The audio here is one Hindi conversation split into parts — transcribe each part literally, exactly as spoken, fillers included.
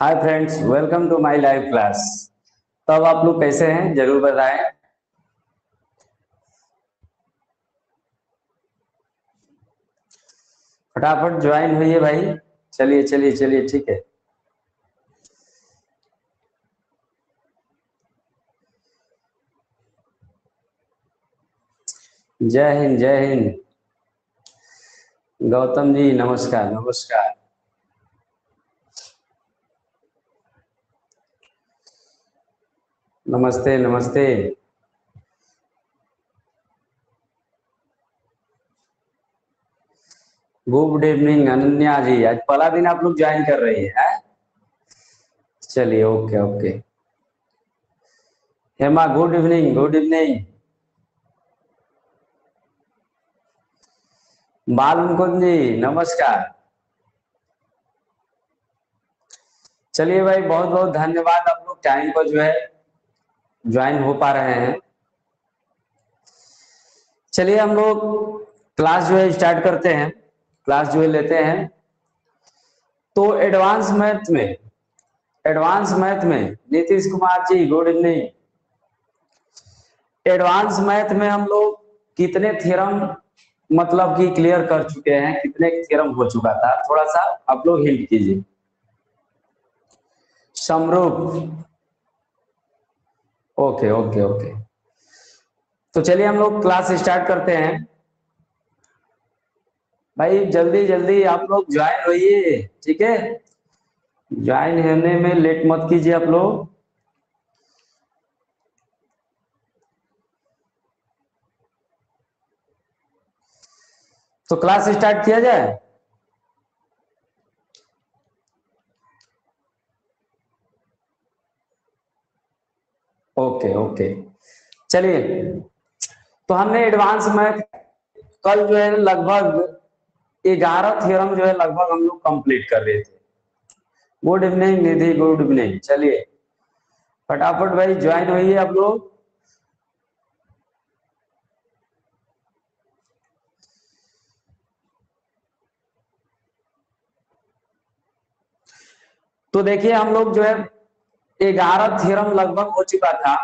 Hi friends, welcome to my live class. तो अब आप लोग कैसे हैं जरूर बताएं। फटाफट ज्वाइन होइए भाई। चलिए चलिए चलिए ठीक है। जय हिंद जय हिंद। गौतम जी नमस्कार नमस्कार। नमस्ते नमस्ते। Good evening Ananya ji. आज पहला दिन आप लोग ज्वाइन कर रही है। चलिए okay okay. Hema good evening good evening. Bal Mukund जी नमस्कार। चलिए भाई, बहुत बहुत धन्यवाद। आप लोग टाइम को जो है ज्वाइन हो पा रहे हैं। चलिए हम लोग क्लास जो है स्टार्ट करते हैं। क्लास जो है लेते हैं तो एडवांस मैथ में एडवांस मैथ में Nitish Kumar ji good evening. Advance math में हम लोग कितने थ्योरम मतलब कि क्लियर कर चुके हैं, कितने थ्योरम हो चुका था, थोड़ा सा आप लोग हिंट कीजिए। समरूप ओके ओके ओके। तो चलिए हम लोग क्लास स्टार्ट करते हैं भाई। जल्दी जल्दी आप लोग ज्वाइन होइए, ठीक है। ज्वाइन होने में लेट मत कीजिए आप लोग। तो क्लास स्टार्ट किया जाए। ओके ओके चलिए। तो हमने एडवांस मैथ कल जो है लगभग ग्यारह थ्योरम जो है लगभग हम लोग कंप्लीट कर रहे थे। Good evening Nidhi good evening. चलिए फटाफट भाई ज्वाइन होइए आप लोग। तो देखिए हम लोग जो है ग्यारह थ्योरम लगभग हो चुका था।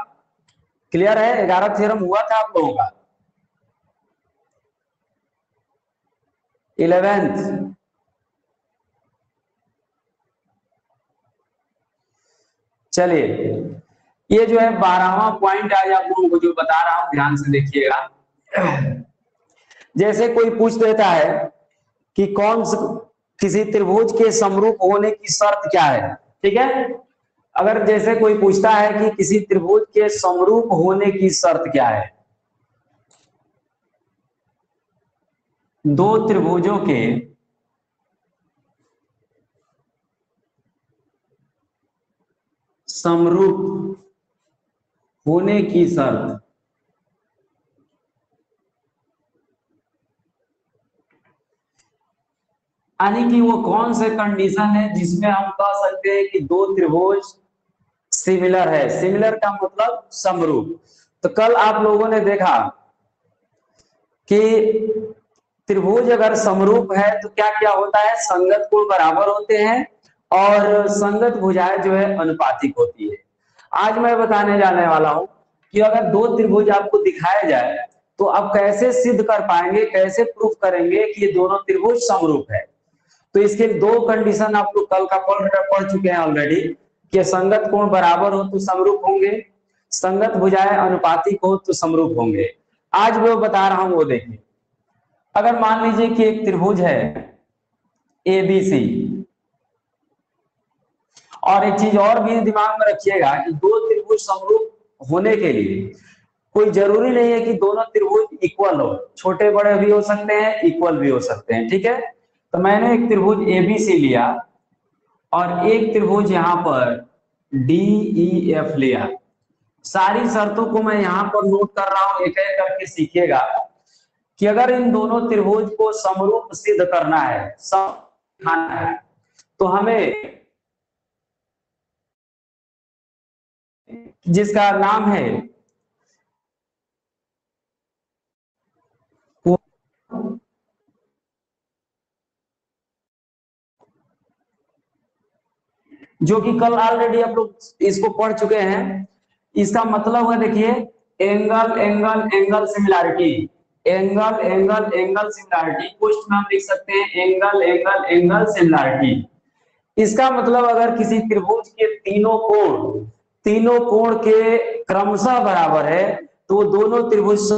क्लियर है, ग्यारह थ्योरम हुआ था आप लोगों का। इलेवेंथ चलिए ये जो है बारहवां पॉइंट आज आप लोगों को जो बता रहा हूं, ध्यान से देखिएगा। जैसे कोई पूछ देता है कि कौन किसी त्रिभुज के समरूप होने की शर्त क्या है, ठीक है। अगर जैसे कोई पूछता है कि किसी त्रिभुज के समरूप होने की शर्त क्या है, दो त्रिभुजों के समरूप होने की शर्त यानी कि वो कौन से कंडीशन है जिसमें हम कह सकते हैं कि दो त्रिभुज सिमिलर है। सिमिलर का मतलब समरूप। तो कल आप लोगों ने देखा कि त्रिभुज अगर समरूप है तो क्या क्या होता है, संगत कोण बराबर होते हैं और संगत भुजाएं जो है अनुपातिक होती है। आज मैं बताने जाने वाला हूं कि अगर दो त्रिभुज आपको दिखाया जाए तो आप कैसे सिद्ध कर पाएंगे, कैसे प्रूफ करेंगे कि ये दोनों त्रिभुज समरूप है। तो इसके दो कंडीशन आप लोग कल का पढ़ चुके हैं ऑलरेडी कि संगत कोण बराबर हो तो समरूप होंगे, संगत भुजाएं अनुपातिक हो तो समरूप होंगे। आज मैं बता रहा हूं वो देखिए। अगर मान लीजिए कि एक त्रिभुज है ए बी सी, और एक चीज और भी दिमाग में रखिएगा कि दो त्रिभुज समरूप होने के लिए कोई जरूरी नहीं है कि दोनों त्रिभुज इक्वल हो, छोटे बड़े भी हो सकते हैं, इक्वल भी हो सकते हैं, ठीक है। तो मैंने एक त्रिभुज एबीसी लिया और एक त्रिभुज यहाँ पर डीईएफ लिया। सारी शर्तों को मैं यहाँ पर नोट कर रहा हूँ, एक एक करके सीखिएगा कि अगर इन दोनों त्रिभुज को समरूप सिद्ध करना है, समरूप है, तो हमें जिसका नाम है जो कि कल ऑलरेडी आप लोग इसको पढ़ चुके हैं। इसका मतलब है देखिए angle angle angle similarity, angle angle angle similarity, कुछ नाम लिख सकते हैं एंगल एंगल एंगल सिमिलैरिटी। इसका मतलब अगर किसी त्रिभुज के तीनों कोण तीनों कोण के क्रमशः बराबर है तो दोनों त्रिभुज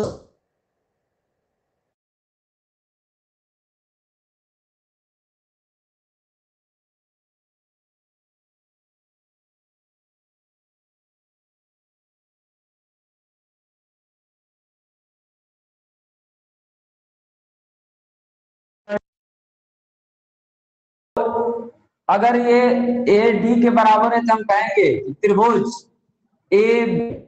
अगर ये ए डी के बराबर है तो हम कहेंगे त्रिभुज ए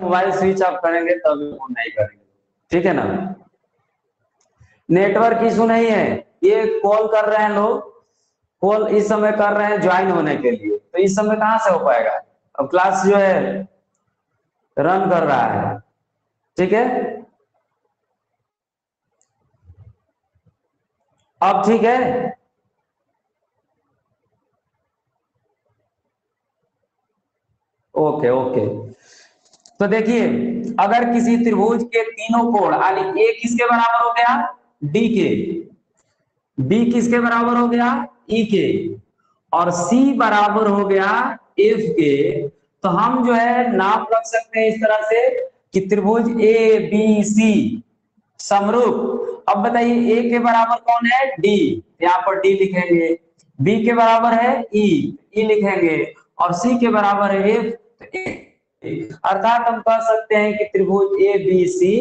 मोबाइल स्विच ऑफ करेंगे तब फोन नहीं करेंगे, ठीक है ना। नेटवर्क इशू नहीं है, ये कॉल कर रहे हैं लोग, कॉल इस समय कर रहे हैं ज्वाइन होने के लिए, तो इस समय कहां से हो पाएगा। अब क्लास जो है रन कर रहा है, ठीक है। अब ठीक है, ओके ओके। तो देखिए अगर किसी त्रिभुज के तीनों कोण यानी ए किसके बराबर हो गया डी के, बी किसके बराबर हो गया ई के, और सी बराबर हो गया एफ के, तो हम जो है नाम रख सकते हैं इस तरह से कि त्रिभुज ए बी सी समरूप। अब बताइए ए के बराबर कौन है डी, यहाँ पर डी लिखेंगे, बी के बराबर है ई ई लिखेंगे, और सी के बराबर है एफ, तो ए, अर्थात हम कह सकते हैं कि त्रिभुज ए बी सी,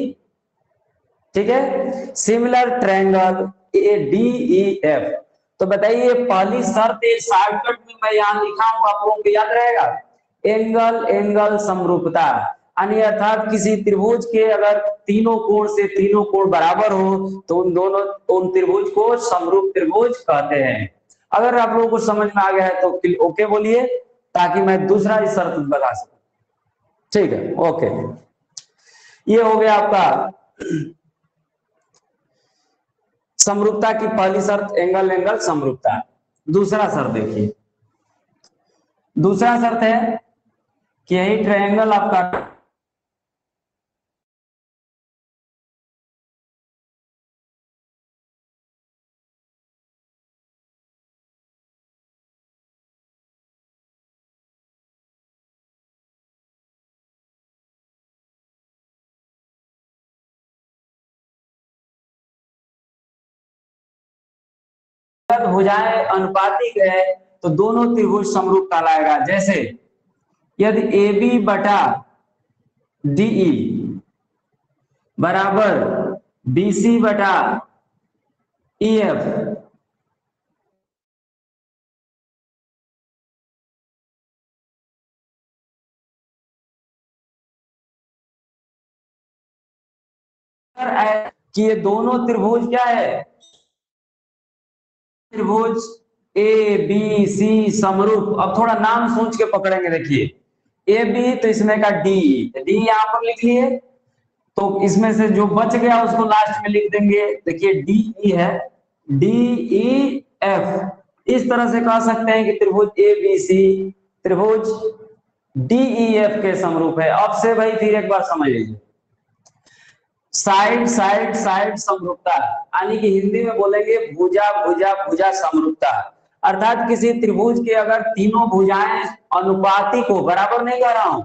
ठीक है, similar triangle A D E F. तो बताइए पहली शर्त शॉर्टकट में मैं यहाँ लिखा हूं, आप लोगों को याद रहेगा एंगल एंगल समरूपता, यानी अर्थात किसी त्रिभुज के अगर तीनों कोण से तीनों कोण बराबर हो तो उन दोनों उन त्रिभुज को समरूप त्रिभुज कहते हैं। अगर आप लोगों को समझ में आ गया है तो ओके बोलिए ताकि मैं दूसरा ही शर्त बता सकूं, ठीक है, ओके। ये हो गया आपका समरूपता की पहली शर्त एंगल एंगल समरूपता। दूसरा शर्त देखिए, दूसरा शर्त है कि यही ट्रायंगल आपका भुजाएं अनुपातिक है तो दोनों त्रिभुज समरूप कहलाएगा। जैसे यदि ए बी बटा डीई बराबर बी सी बटा ई एफ, कि ये दोनों त्रिभुज क्या है त्रिभुज ए बी सी समरूप। अब थोड़ा नाम सोच के पकड़ेंगे, देखिए ए बी तो इसमें का डी, डी यहाँ पर लिख लिए तो इसमें से जो बच गया उसको लास्ट में लिख देंगे, देखिए डी ई है, डी ई एफ। इस तरह से कह सकते हैं कि त्रिभुज ए बी सी त्रिभुज डी ई एफ के समरूप है। अब से भाई फिर एक बार समझ लीजिए साइड साइड साइड समरूपता, यानी कि हिंदी में बोलेंगे भुजा भुजा भुजा समरूपता, अर्थात किसी त्रिभुज के अगर तीनों भुजाएं अनुपातिक हो, बराबर नहीं कह रहा हूं,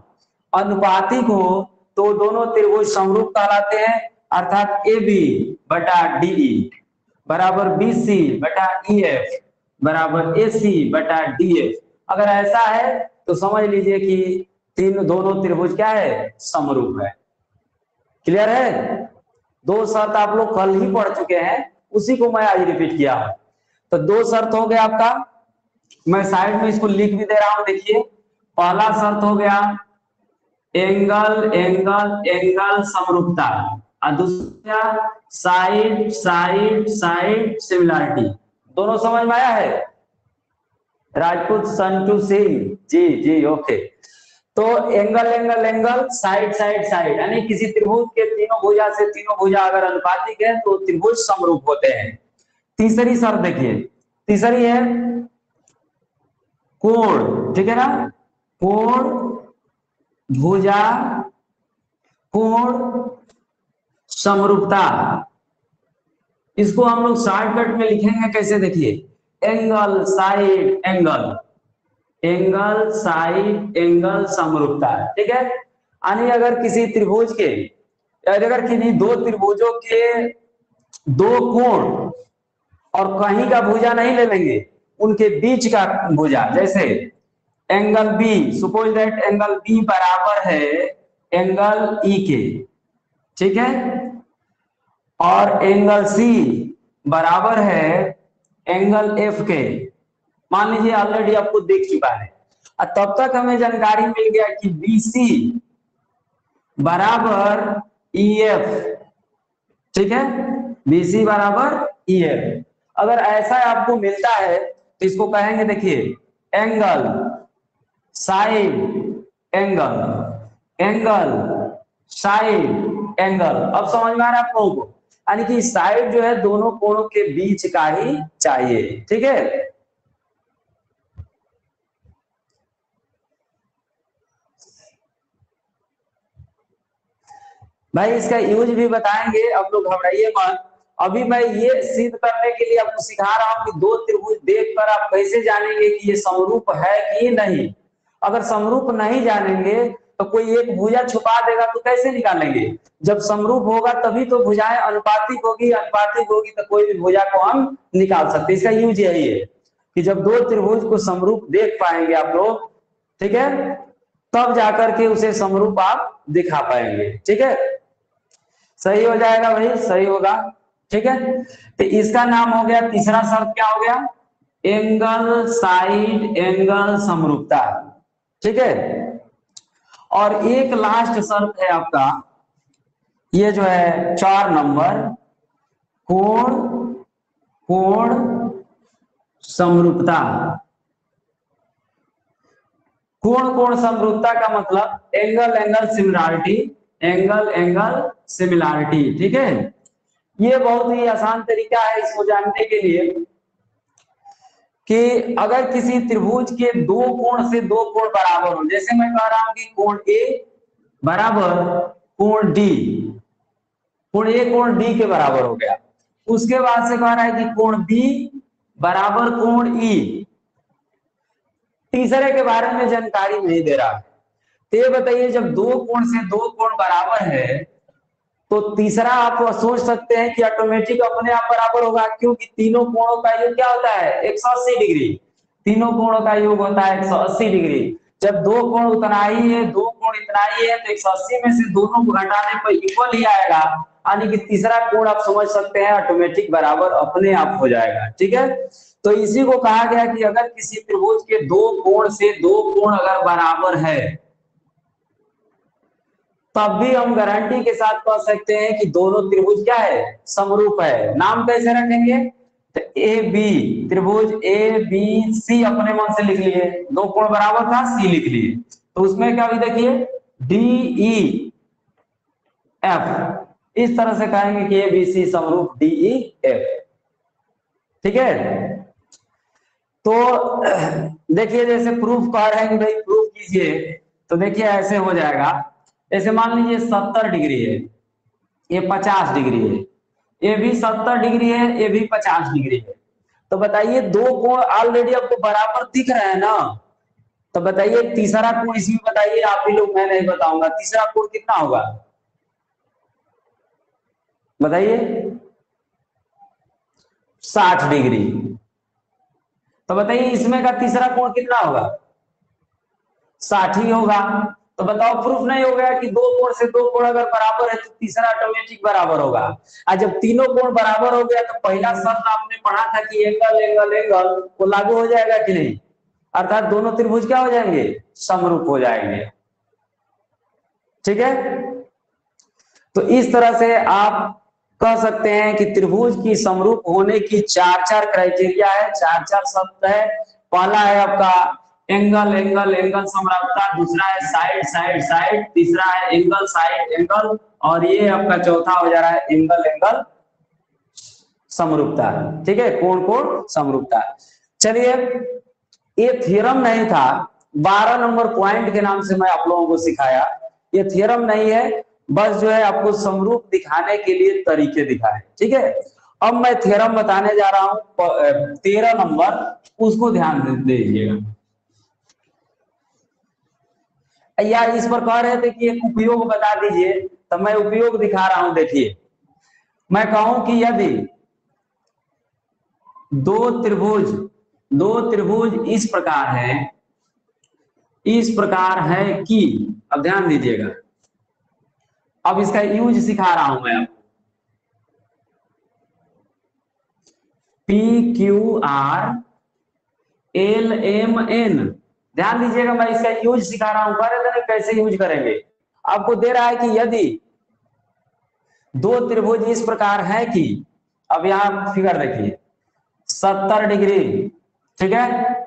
अनुपातिक हो तो दोनों त्रिभुज समरूप कहलाते हैं। अर्थात ए बी बटा डी बराबर बी सी बटा ई एफ बराबर ए सी बटा डी एफ। अगर ऐसा है तो समझ लीजिए कि तीन दोनों त्रिभुज क्या है समरूप है। क्लियर है, दो शर्त आप लोग कल ही पढ़ चुके हैं, उसी को मैं आज रिपीट किया हूं। तो दो शर्त हो गया आपका, मैं साइड में इसको लिख भी दे रहा हूं। देखिए पहला शर्त हो गया एंगल एंगल एंगल समरूपता और दूसरा साइड साइड साइड सिमिलरिटी। दोनों समझ में आया है राजपूत संटू सिंह जी? जी ओके। तो angle angle angle side side side यानी किसी त्रिभुज के तीनों भुजा से तीनों भुजा अगर अनुपातिक है तो त्रिभुज समरूप होते हैं। तीसरी शर्त देखिए, तीसरी है कोण, ठीक है ना, कोण भुजा कोण समरूपता। इसको हम लोग शॉर्टकट में लिखेंगे कैसे, देखिए angle side angle angle side angle समरूपता, ठीक है। यानी अगर किसी त्रिभुज के अगर किन्हीं दो त्रिभुजों के दो कोण और कहीं का भुजा नहीं ले लेंगे, उनके बीच का भुजा, जैसे angle B, suppose that angle B बराबर है एंगल ई के, ठीक है, और एंगल सी बराबर है एंगल एफ के। मान लीजिए ऑलरेडी आपको देख चुका है। तब तक हमें जानकारी मिल गया कि बीसी बराबर ईएफ, ठीक है, बीसी बराबर ईएफ। अगर ऐसा आपको मिलता है तो इसको कहेंगे देखिए angle side angle angle side angle. अब समझ में आ रहा है आप लोगों को, यानी कि साइड जो है दोनों कोणों के बीच का ही चाहिए, ठीक है। भाई इसका यूज भी बताएंगे, अब लोग घबराइए मत। अभी मैं ये सिद्ध करने के लिए आपको सिखा रहा हूं कि दो त्रिभुज देखकर आप कैसे जानेंगे कि ये समरूप है कि नहीं। अगर समरूप नहीं जानेंगे तो कोई एक भुजा छुपा देगा तो कैसे निकालेंगे? जब समरूप होगा तभी तो भुजाएं अनुपातिक होगी, अनुपातिक होगी तो कोई भी भुजा को हम निकाल सकते। इसका यूज यही है कि जब दो त्रिभुज को समरूप देख पाएंगे आप लोग, ठीक है, तब जाकर के उसे समरूप आप दिखा पाएंगे, ठीक है। सही हो जाएगा भाई, सही होगा, ठीक है। तो इसका नाम हो गया, तीसरा शर्त क्या हो गया, एंगल साइड एंगल समरूपता, ठीक है। और एक लास्ट शर्त है आपका, ये जो है चार नंबर, कोण कोण समरूपता। कोण कोण समरूपता का मतलब angle angle similarity, angle angle similarity, ठीक है। ये बहुत ही आसान तरीका है इसको जानने के लिए कि अगर किसी त्रिभुज के दो कोण से दो कोण बराबर हो, जैसे मैं कह रहा हूं कि कोण ए बराबर कोण डी, कोण ए कोण डी के बराबर हो गया। उसके बाद से कह रहा है कि कोण बी बराबर कोण ई। तीसरे के बारे में जानकारी नहीं दे रहा है। तो ये बताइए जब दो कोण से दो कोण बराबर है तो तीसरा आप सोच सकते हैं कि ऑटोमेटिक अपने आप बराबर होगा, क्योंकि तीनों कोणों का योग क्या होता है एक सौ अस्सी डिग्री। तीनों कोणों का योग होता है एक सौ अस्सी डिग्री। जब दो कोण उतना ही है, दो कोण इतना ही है, तो एक सौ अस्सी में से दोनों को घटाने पर इक्वल ही आएगा, यानी कि तीसरा कोण आप समझ सकते हैं ऑटोमेटिक बराबर अपने आप हो जाएगा, ठीक है। तो इसी को कहा गया कि अगर किसी त्रिभुज के दो कोण से दो कोण अगर बराबर है तब भी हम गारंटी के साथ कह सकते हैं कि दोनों त्रिभुज क्या है, समरूप है। नाम कैसे रखेंगे, तो ए बी त्रिभुज ए बी सी अपने मन से लिख लिए, दो कोण बराबर था सी लिख लिए, तो उसमें क्या भी देखिए डी ई एफ, इस तरह से कहेंगे कि ए बी सी समरूप डी ई एफ, ठीक है। तो देखिए जैसे प्रूफ कह रहे हैं कि भाई प्रूफ कीजिए, तो देखिए ऐसे हो जाएगा। जैसे मान लीजिए सत्तर डिग्री है, ये पचास डिग्री है, ये भी सत्तर डिग्री है, ये भी पचास डिग्री है। तो बताइए दो कोण ऑलरेडी आपको बराबर दिख रहा है ना, तो बताइए तीसरा कोण इसमें बताइए आप ही लोग, मैं नहीं बताऊंगा। तीसरा कोण कितना होगा बताइए, साठ डिग्री। तो बताइए इसमें का तीसरा कोण कितना होगा, साठ ही होगा। तो बताओ प्रूफ नहीं हो गया कि दो कोण से दो कोण अगर बराबर है तो तीसरा ऑटोमेटिक बराबर होगा। और जब तीनों कोण बराबर हो गया तो पहला शर्त आपने पढ़ा था कि एंगल एंगल एंगल वो लागू हो जाएगा कि नहीं, अर्थात दोनों त्रिभुज क्या हो जाएंगे, समरूप हो जाएंगे, ठीक है। तो इस तरह से आप कह सकते हैं कि त्रिभुज की समरूप होने की चार चार क्राइटेरिया है, चार चार शब्द है। पहला है आपका एंगल एंगल एंगल समरूपता, दूसरा है साइड साइड साइड, तीसरा है एंगल साइड एंगल, और ये आपका चौथा हो जा रहा है एंगल एंगल समरूपता। ठीक है, कोण कोण समरूपता। चलिए, ये थ्योरम नहीं था, बारह नंबर पॉइंट के नाम से मैं आप लोगों को सिखाया। ये थ्योरम नहीं है, बस जो है आपको समरूप दिखाने के लिए तरीके दिखाए। ठीक है, अब मैं थ्योरम बताने जा रहा हूं, तेरह नंबर, उसको ध्यान दीजिएगा। या इस पर कह रहे थे कि एक उपयोग बता दीजिए, तो मैं उपयोग दिखा रहा हूं। देखिए, मैं कहूं कि यदि दो त्रिभुज दो त्रिभुज इस प्रकार है इस प्रकार है कि, अब ध्यान दीजिएगा, अब इसका यूज सिखा रहा हूं मैं आपको। P Q R L M N, ध्यान दीजिएगा, मैं इसका यूज सिखा रहा हूं। बड़े कैसे यूज करेंगे, आपको दे रहा है कि यदि दो त्रिभुज इस प्रकार है कि, अब यहां फिगर देखिए, सत्तर डिग्री, ठीक है,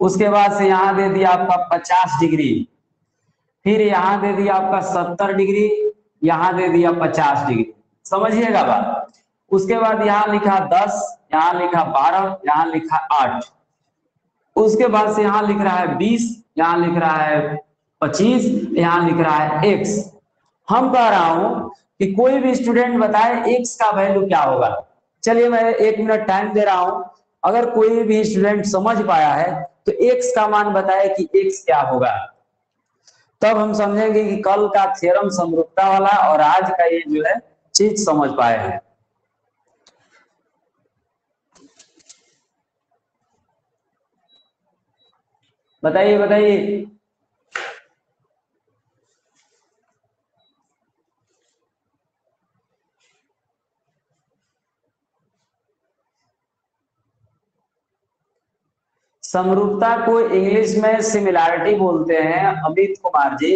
उसके बाद से यहां दे दिया आपका पचास डिग्री, फिर यहां दे दिया आपका सत्तर डिग्री, यहां दे दिया पचास डिग्री, समझिएगा बात। उसके बाद यहां लिखा दस, यहां लिखा बारह, यहां लिखा आठ, उसके बाद से यहां लिख रहा है बीस, यहां लिख रहा है पच्चीस, यहां लिख रहा है एक्स। हम कह रहा हूं कि कोई भी स्टूडेंट बताए एक्स का वैल्यू क्या होगा। चलिए, मैं एक मिनट टाइम दे रहा हूं, अगर कोई भी स्टूडेंट समझ पाया है तो एक्स का मान बताए कि एक्स क्या होगा, तब हम समझेंगे कि कल का थ्योरम समरूपता वाला और आज का ये जो है चीज समझ पाए हैं। बताइए बताइए समरूपता को इंग्लिश में सिमिलैरिटी बोलते हैं Amit Kumar ji.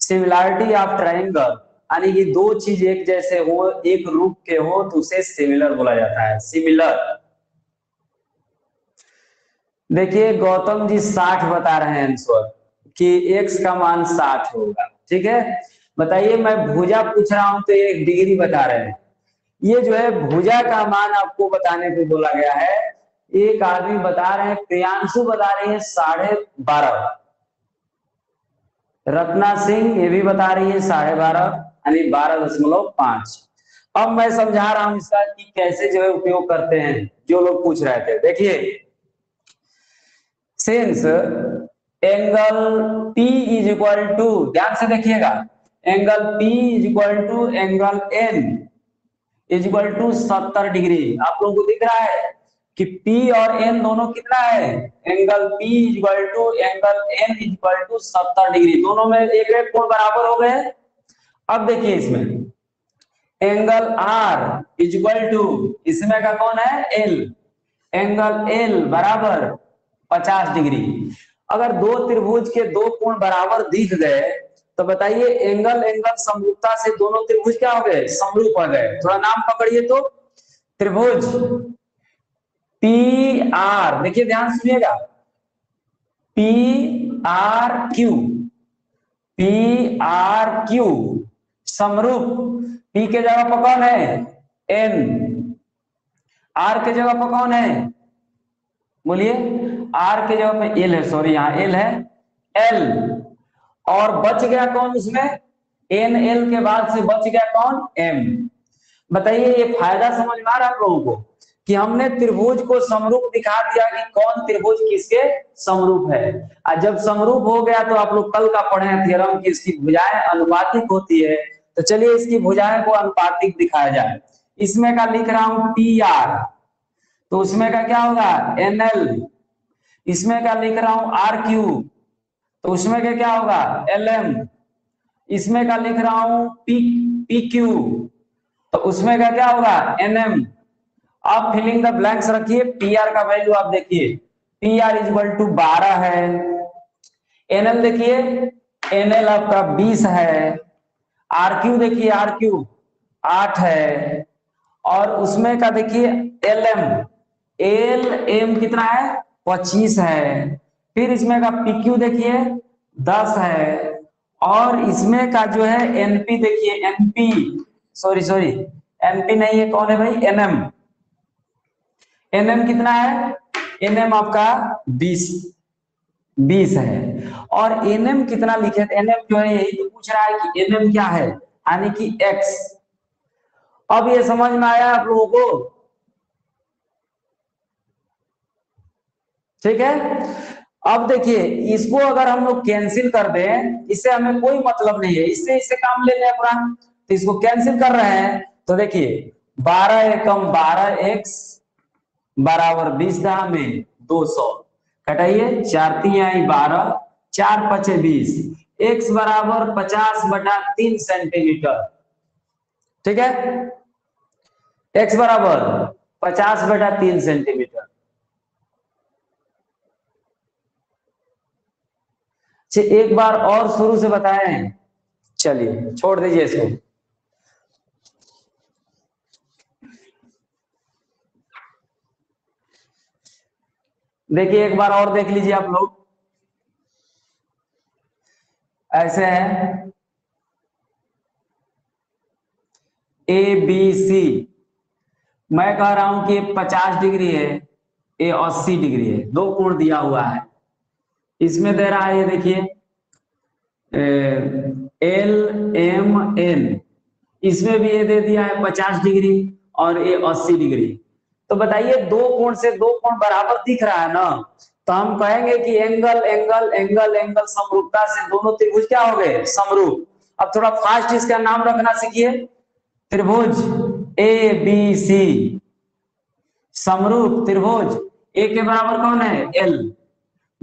Similarity of triangle, यानी कि दो चीज एक जैसे हो, एक रूप के हो, तो उसे सिमिलर बोला जाता है, सिमिलर। देखिए, गौतम जी साठ बता रहे हैं आंसर कि एक्स का मान साठ होगा। ठीक है, बताइए, मैं भुजा पूछ रहा हूं तो एक डिग्री बता रहे हैं। ये जो है भुजा का मान आपको बताने को बोला गया है। एक आदमी बता रहे हैं, प्रियांशु बता रही है साढ़े बारह, रत्ना सिंह ये भी बता रही है साढ़े बारह, यानी बारह दशमलव पांच। अब मैं समझा रहा हूं इसका कि कैसे जो है उपयोग करते हैं, जो लोग पूछ रहे थे। देखिए, since angle P is equal to, ध्यान से देखिएगा, angle P is equal to angle N is equal to सत्तर डिग्री। आप लोगों को दिख रहा है कि P और N दोनों कितना है, angle P equal to angle N equal to सत्तर डिग्री, दोनों में एक एक कोण बराबर हो गए। अब देखिए, इसमें एंगल R इक्वल टू, इसमें का कौन है, L, एंगल L बराबर पचास डिग्री। अगर दो त्रिभुज के दो कोण बराबर दिख गए तो बताइए एंगल एंगल समरूपता से दोनों त्रिभुज क्या हो गए, समरूप हो गए। थोड़ा नाम पकड़िए, तो त्रिभुज पी आर, देखिए ध्यान सुनिएगा, P R Q, P R Q समरूप, पी के जगह पर कौन है, एन, आर के जगह पर कौन है, बोलिए, आर के जगह पे एल है, सॉरी यहाँ एल है, एल, और बच गया कौन उसमें, एन एल के बाद से बच गया कौन, एम। बताइए, ये फायदा समझ में आ रहा है आप लोगों को कि हमने त्रिभुज को समरूप दिखा दिया कि कौन त्रिभुज किसके समरूप है। और जब समरूप हो गया तो आप लोग कल का पढ़े हैं थ्योरम कि इसकी भुजाएं अनुपातिक होती है, तो चलिए इसकी भुजाएं को अनुपातिक दिखाया जाए। इसमें का लिख रहा हूं पी आर, तो उसमें का क्या होगा, एन एल, इसमें का लिख रहा हूं आर क्यू, तो उसमें का क्या होगा, एल एम, इसमें का लिख रहा हूं पी पी क्यू, तो उसमें का क्या होगा, एन एम। आप फिलिंग द ब्लैंक्स रखिए, पी आर का वैल्यू आप देखिए, P R is equal to बारह है, एन एल देखिए एन एल आपका बीस है, आर क्यू देखिए आर क्यू आठ है, और उसमें का देखिए एल एम एल एम कितना है पच्चीस है, फिर इसमें का पी क्यू देखिए दस है, और इसमें का जो है एनपी देखिए एनपी सॉरी सॉरी एनपी नहीं है, कौन है भाई एनएम, एनएम कितना है एनएम आपका बीस बीस है। और एनएम कितना लिखे, एनएम जो है यही तो पूछ रहा है कि एनएम क्या है, यानी कि एक्स। अब ये समझ में आया आप लोगों को, ठीक है। अब देखिए इसको अगर हम लोग कैंसिल कर दें, इससे हमें कोई मतलब नहीं है, इससे इससे काम ले लिया पूरा, तो इसको कैंसिल कर रहे हैं, तो देखिए बारह एकम बारह एक्स बराबर बीस दहा में दो सौ घटाइए, चार तीन आई बारह, चार पचे बीस, एक्स बराबर पचास बटा तीन सेंटीमीटर, ठीक है, एक्स बराबर पचास बटा तीन सेंटीमीटर। एक बार और शुरू से बताएं, चलिए छोड़ दीजिए इसको। देखिए एक बार और देख लीजिए आप लोग, ऐसे है ए बी सी, मैं कह रहा हूं कि पचास डिग्री है, ए अस्सी डिग्री है, दो कोण दिया हुआ है, इसमें दे रहा है ये देखिए एल एम एन, इसमें भी ये दे दिया है पचास डिग्री और ये अस्सी डिग्री। तो बताइए दो कोण से दो कोण बराबर दिख रहा है ना, तो हम कहेंगे कि एंगल एंगल एंगल एंगल समरूपता से दोनों त्रिभुज क्या हो गए समरूप। अब थोड़ा फास्ट इसका नाम रखना सीखिए, त्रिभुज ए बी सी समरूप त्रिभुज। ए के बराबर कौन है एल,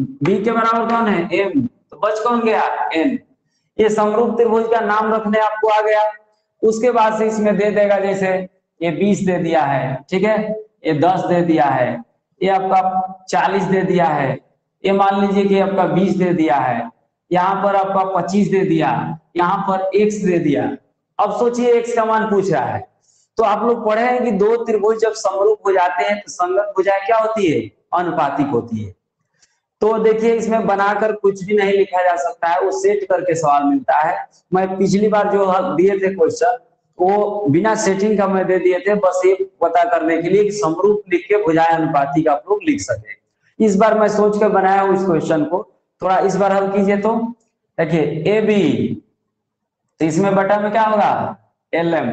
बी के बराबर कौन है एम, तो बच कौन गया एन। ये समरूप त्रिभुज का नाम रखने आपको आ गया। उसके बाद से इसमें दे देगा, जैसे ये बीस दे दिया है, ठीक है, ये दस दे दिया है, ये आपका चालीस दे दिया है, ये मान लीजिए कि आपका बीस दे दिया है, यहाँ पर आपका पच्चीस दे दिया, यहाँ पर एक्स दे दिया। अब सोचिए एक्स का मान पूछ रहा है, तो आप लोग पढ़े हैं कि दो त्रिभुज जब समरूप हो जाते हैं तो संगत भुजाएं क्या होती है अनुपातिक होती है। तो देखिए इसमें बनाकर कुछ भी नहीं लिखा जा सकता है, वो सेट करके सवाल मिलता है। मैं पिछली बार जो दिए थे क्वेश्चन वो बिना सेटिंग का मैं दे दिए थे, बस ये पता करने के लिए कि समरूप लिख के भुजाएं अनुपातिक आप लोग लिख सके। इस बार मैं सोच कर बनाया हूं इस क्वेश्चन को, थोड़ा इस बार हल कीजिए। तो देखिए ए बी, तो इसमें बटा में क्या होगा एल एम,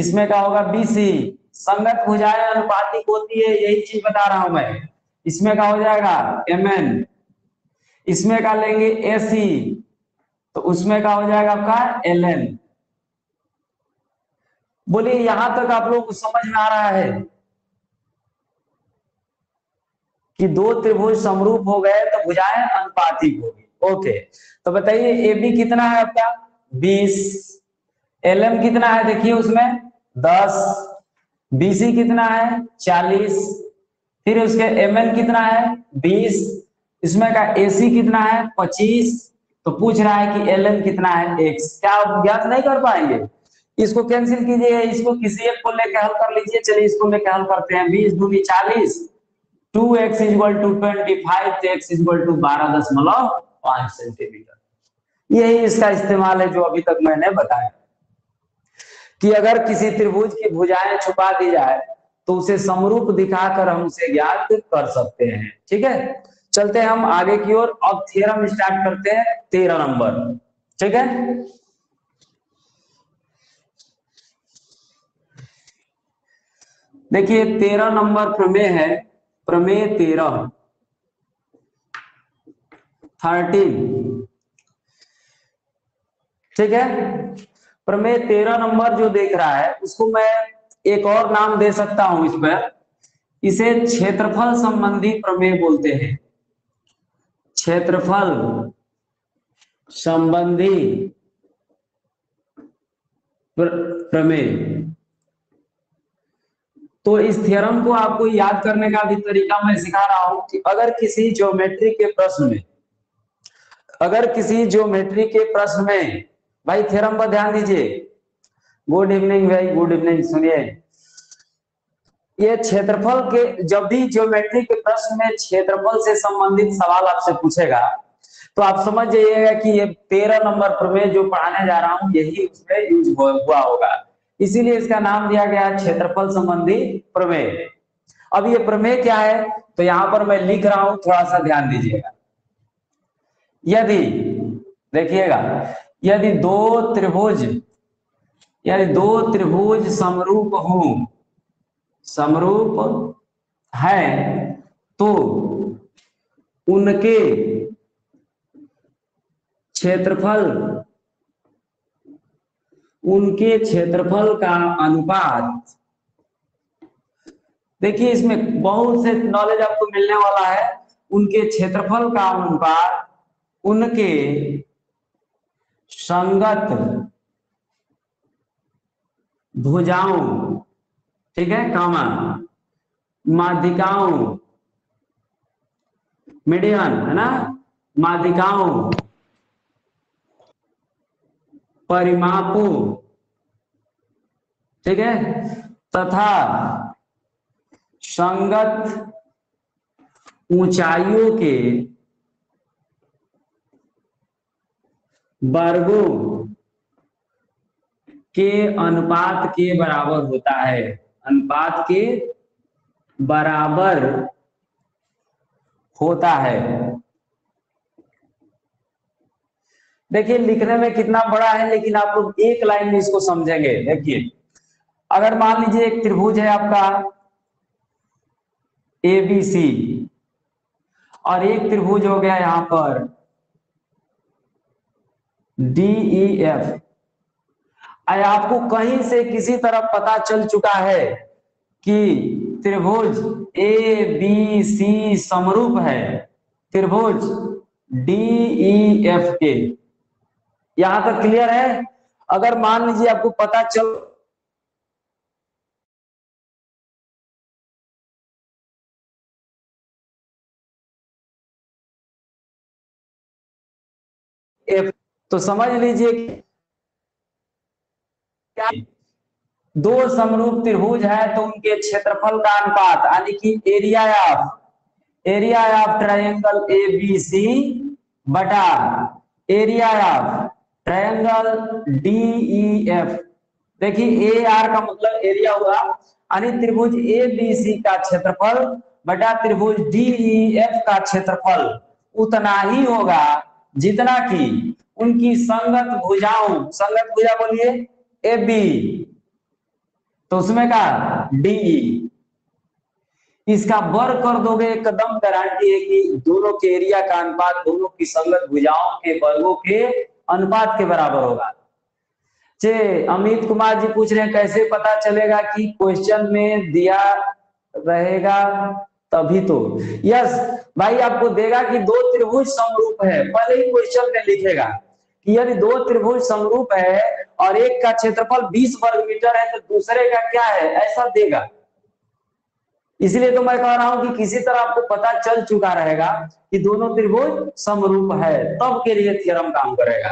इसमें क्या होगा बी सी। संगत भुजाएं अनुपातिक होती है, यही चीज बता रहा हूं मैं। इसमें का हो जाएगा एमएन, इसमें का लेंगे एसी, तो उसमें का हो जाएगा आपका एलएन। बोलिए यहां तक आप लोग को समझ में आ रहा है कि दो त्रिभुज समरूप हो गए तो भुजाएं अनुपातिक होगी। ओके, तो बताइए एबी कितना है आपका बीस, एलएम कितना है देखिए उसमें दस, बीसी कितना है चालीस, फिर उसके एमएन कितना है बीस, इसमें का एसी कितना है पच्चीस, तो पूछ रहा है कि एलएन कितना है एक्स। क्या आप ज्ञात नहीं कर पाएंगे, इसको कैंसिल कीजिए, इसको किसी एक को लेकर हल कर लीजिए। चलिए इसको लेकर हल करते हैं, बीस दूनी चालीस, two X equal to twenty five, X equal to बारह दशमलव पांच सेंटीमीटर। यही इसका इस्तेमाल है जो अभी तक मैंने बताया कि अगर किसी त्रिभुज की भुजाएं छुपा दी जाए तो उसे समरूप दिखाकर हम उसे ज्ञात कर सकते हैं। ठीक है, चलते हैं हम आगे की ओर। अब थ्योरम स्टार्ट करते हैं तेरह नंबर, ठीक है। देखिए तेरह नंबर प्रमेय है, प्रमेय तेरह थर्टीन, ठीक है। प्रमेय तेरह नंबर जो देख रहा है उसको मैं एक और नाम दे सकता हूं इस पर, इसे क्षेत्रफल संबंधी प्रमेय बोलते हैं, क्षेत्रफल संबंधी प्रमेय। तो इस थ्योरम को आपको याद करने का भी तरीका मैं सिखा रहा हूं कि अगर किसी ज्योमेट्री के प्रश्न में अगर किसी ज्योमेट्री के प्रश्न में, भाई थ्योरम पर ध्यान दीजिए। गुड इवनिंग भाई, गुड इवनिंग। सुनिए, ये क्षेत्रफल के, जब भी ज्योमेट्री के प्रश्न में क्षेत्रफल से संबंधित सवाल आपसे पूछेगा तो आप समझ जाइएगा कि ये तेरह नंबर प्रमेय जो पढ़ाने जा रहा हूं यही उसमें यूज हुआ होगा, इसीलिए इसका नाम दिया गया क्षेत्रफल संबंधी प्रमेय। अब ये प्रमेय क्या है, तो यहां पर मैं लिख रहा हूं, थोड़ा सा ध्यान दीजिएगा। यदि, देखिएगा, यदि दो त्रिभुज यदि दो त्रिभुज समरूप हों समरूप हैं तो उनके क्षेत्रफल उनके क्षेत्रफल का अनुपात, देखिए इसमें बहुत से नॉलेज आपको मिलने वाला है। उनके क्षेत्रफल का अनुपात उनके संगत भुजाओं, ठीक है, कामा माध्यिकाओं, मीडियन है ना, माध्यिकाओं, परिमापों, ठीक है, तथा संगत ऊंचाइयों के वर्गों के अनुपात के बराबर होता है अनुपात के बराबर होता है। देखिए लिखने में कितना बड़ा है, लेकिन आप लोग एक लाइन में इसको समझेंगे। देखिए, अगर मान लीजिए एक त्रिभुज है आपका ए बी सी, और एक त्रिभुज हो गया यहां पर डी ई एफ। आपको कहीं से किसी तरह पता चल चुका है कि त्रिभुज ए बी सी समरूप है त्रिभुज डी ई एफ के। यहां तक क्लियर है? अगर मान लीजिए आपको पता चल एफ, तो समझ लीजिए क्या दो समरूप त्रिभुज है तो उनके क्षेत्रफल का अनुपात, यानी कि area of area of triangle A B C बटा area of triangle D E F. देखिए ए आर का मतलब एरिया हुआ, यानी त्रिभुज ए बी सी का क्षेत्रफल बटा त्रिभुज डी ई एफ का क्षेत्रफल उतना ही होगा जितना कि उनकी संगत भुजाओं, संगत भुजा बोलिए ए बी, तो उसमें का डी ई, इसका वर्ग कर दोगे, एकदम गारंटी है कि दोनों के एरिया का अनुपात दोनों की संगत भुजाओं के वर्गों के अनुपात के बराबर होगा। जे अमित कुमार जी पूछ रहे हैं कैसे पता चलेगा कि क्वेश्चन में दिया रहेगा तभी तो। यस भाई, आपको देगा कि दो त्रिभुज समरूप है, पहले ही क्वेश्चन में लिखेगा कि यदि दो त्रिभुज समरूप है और एक का क्षेत्रफल बीस वर्ग मीटर है तो दूसरे का क्या है, ऐसा देगा। इसलिए तो मैं कह रहा हूं कि किसी तरह आपको पता चल चुका रहेगा कि दोनों त्रिभुज समरूप है, तब के लिए थ्योरम काम करेगा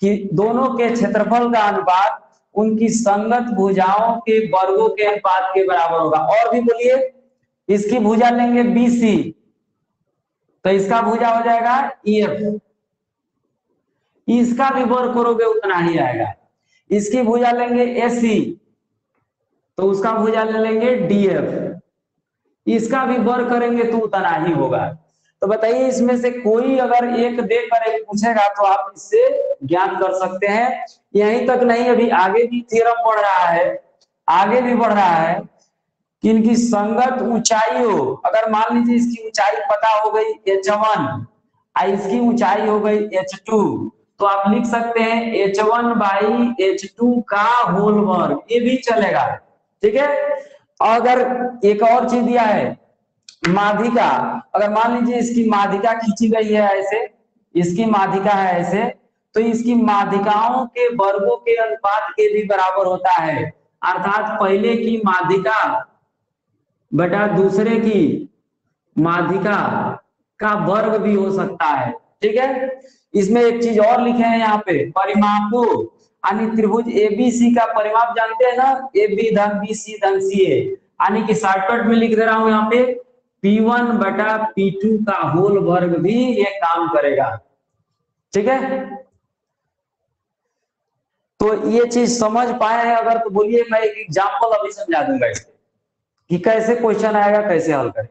कि दोनों के क्षेत्रफल का अनुपात उनकी संगत भुजाओं के वर्गों के अनुपात के बराबर होगा। और भी बोलिए, इसकी भुजा लेंगे बीसी तो इसका भुजा हो जाएगा ईएफ, इसका भी वर्ग करोगे उतना ही आएगा। इसकी भुजा लेंगे एसी तो उसका भुजा ले लेंगे डीएफ, इसका भी वर्ग करेंगे तो उतना ही होगा। तो बताइए, इसमें से कोई अगर एक देकर एक पूछेगा तो आप इससे ज्ञान कर सकते हैं। यहीं तक नहीं, अभी आगे भी थ्योरम बढ़ रहा है आगे भी बढ़ रहा है कि इनकी संगत ऊंचाई हो। अगर मान लीजिए इसकी ऊंचाई पता हो गई एच वन, इसकी ऊंचाई हो गई एच टू, तो आप लिख सकते हैं H one by H two का होल वर्ग, ये भी चलेगा, ठीक है। अगर एक और चीज दिया है माध्यिका, अगर मान लीजिए इसकी माध्यिका खींची गई है ऐसे, इसकी माध्यिका है ऐसे, तो इसकी माध्यिकाओं के वर्गों के अनुपात के भी बराबर होता है, अर्थात पहले की माध्यिका बटा दूसरे की माध्यिका का वर्ग भी हो सकता है, ठीक है। इसमें एक चीज और लिखे हैं यहाँ पे, परिमापु यानी त्रिभुज एबीसी का परिमाप जानते हैं ना, एबी धन बीसी धन सीए, यानी कि शॉर्टकट में लिख दे रहा हूं यहाँ पे P वन बटा P टू का होल वर्ग भी ये काम करेगा। ठीक है, तो ये चीज समझ पाए हैं अगर तो बोलिए, मैं एक एग्जाम्पल अभी समझा दूंगा इसके कि कैसे क्वेश्चन आएगा, कैसे हल करें।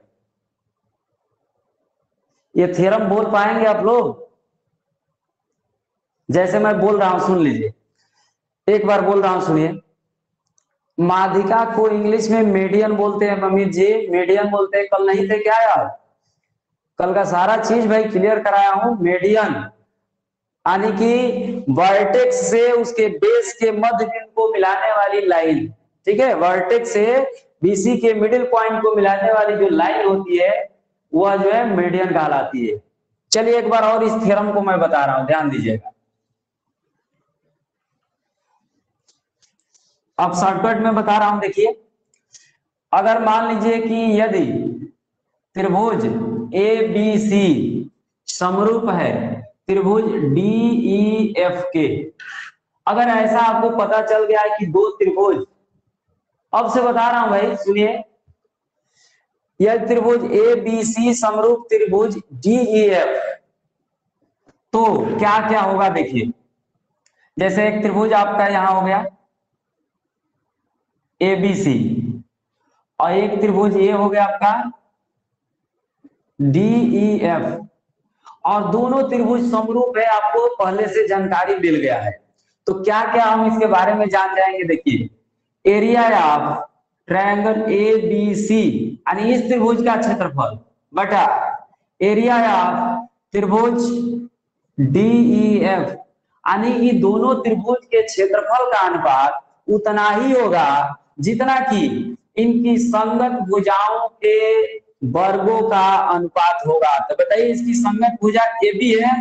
ये थ्योरम बोल पाएंगे आप लोग जैसे मैं बोल रहा हूं, सुन लीजिए एक बार बोल रहा हूं, सुनिए। माध्यिका को इंग्लिश में मीडियन बोलते हैं मम्मी जी, मीडियन बोलते हैं। कल नहीं थे क्या यार, कल का सारा चीज भाई क्लियर कराया हूं। मीडियन यानी कि वर्टेक्स से उसके बेस के मध्य बिंदु को मिलाने वाली लाइन। ठीक है, वर्टेक्स से बीसी के मिडिल पॉइंट को मिलाने वाली जो लाइन होती है वह जो है मीडियन कहलाती है। चलिए एक बार और इस थ्योरम को मैं बता रहा हूं, ध्यान दीजिएगा। अब शॉर्टकट में बता रहा हूं, देखिए। अगर मान लीजिए कि यदि त्रिभुज ए बी सी समरूप है त्रिभुज डी ई एफ के, अगर ऐसा आपको पता चल गया है कि दो त्रिभुज, अब से बता रहा हूं भाई सुनिए, यह त्रिभुज ए बी सी समरूप त्रिभुज डी ई एफ, तो क्या क्या होगा देखिए। जैसे एक त्रिभुज आपका यहां हो गया ए बी सी, और एक त्रिभुज ए हो गया आपका डी ई एफ, और दोनों त्रिभुज समरूप है, आपको पहले से जानकारी मिल गया है। तो क्या क्या हम इसके बारे में जान जाएंगे, देखिए। Area of triangle A B C यानी इस त्रिभुज का क्षेत्रफल बटा एरिया ऑफ त्रिभुज डी ई एफ यानी कि दोनों त्रिभुज के क्षेत्रफल का अनुपात उतना ही होगा जितना कि इनकी संगत भुजाओं के वर्गों का अनुपात होगा। तो बताइए इसकी संगत भुजा ए बी है,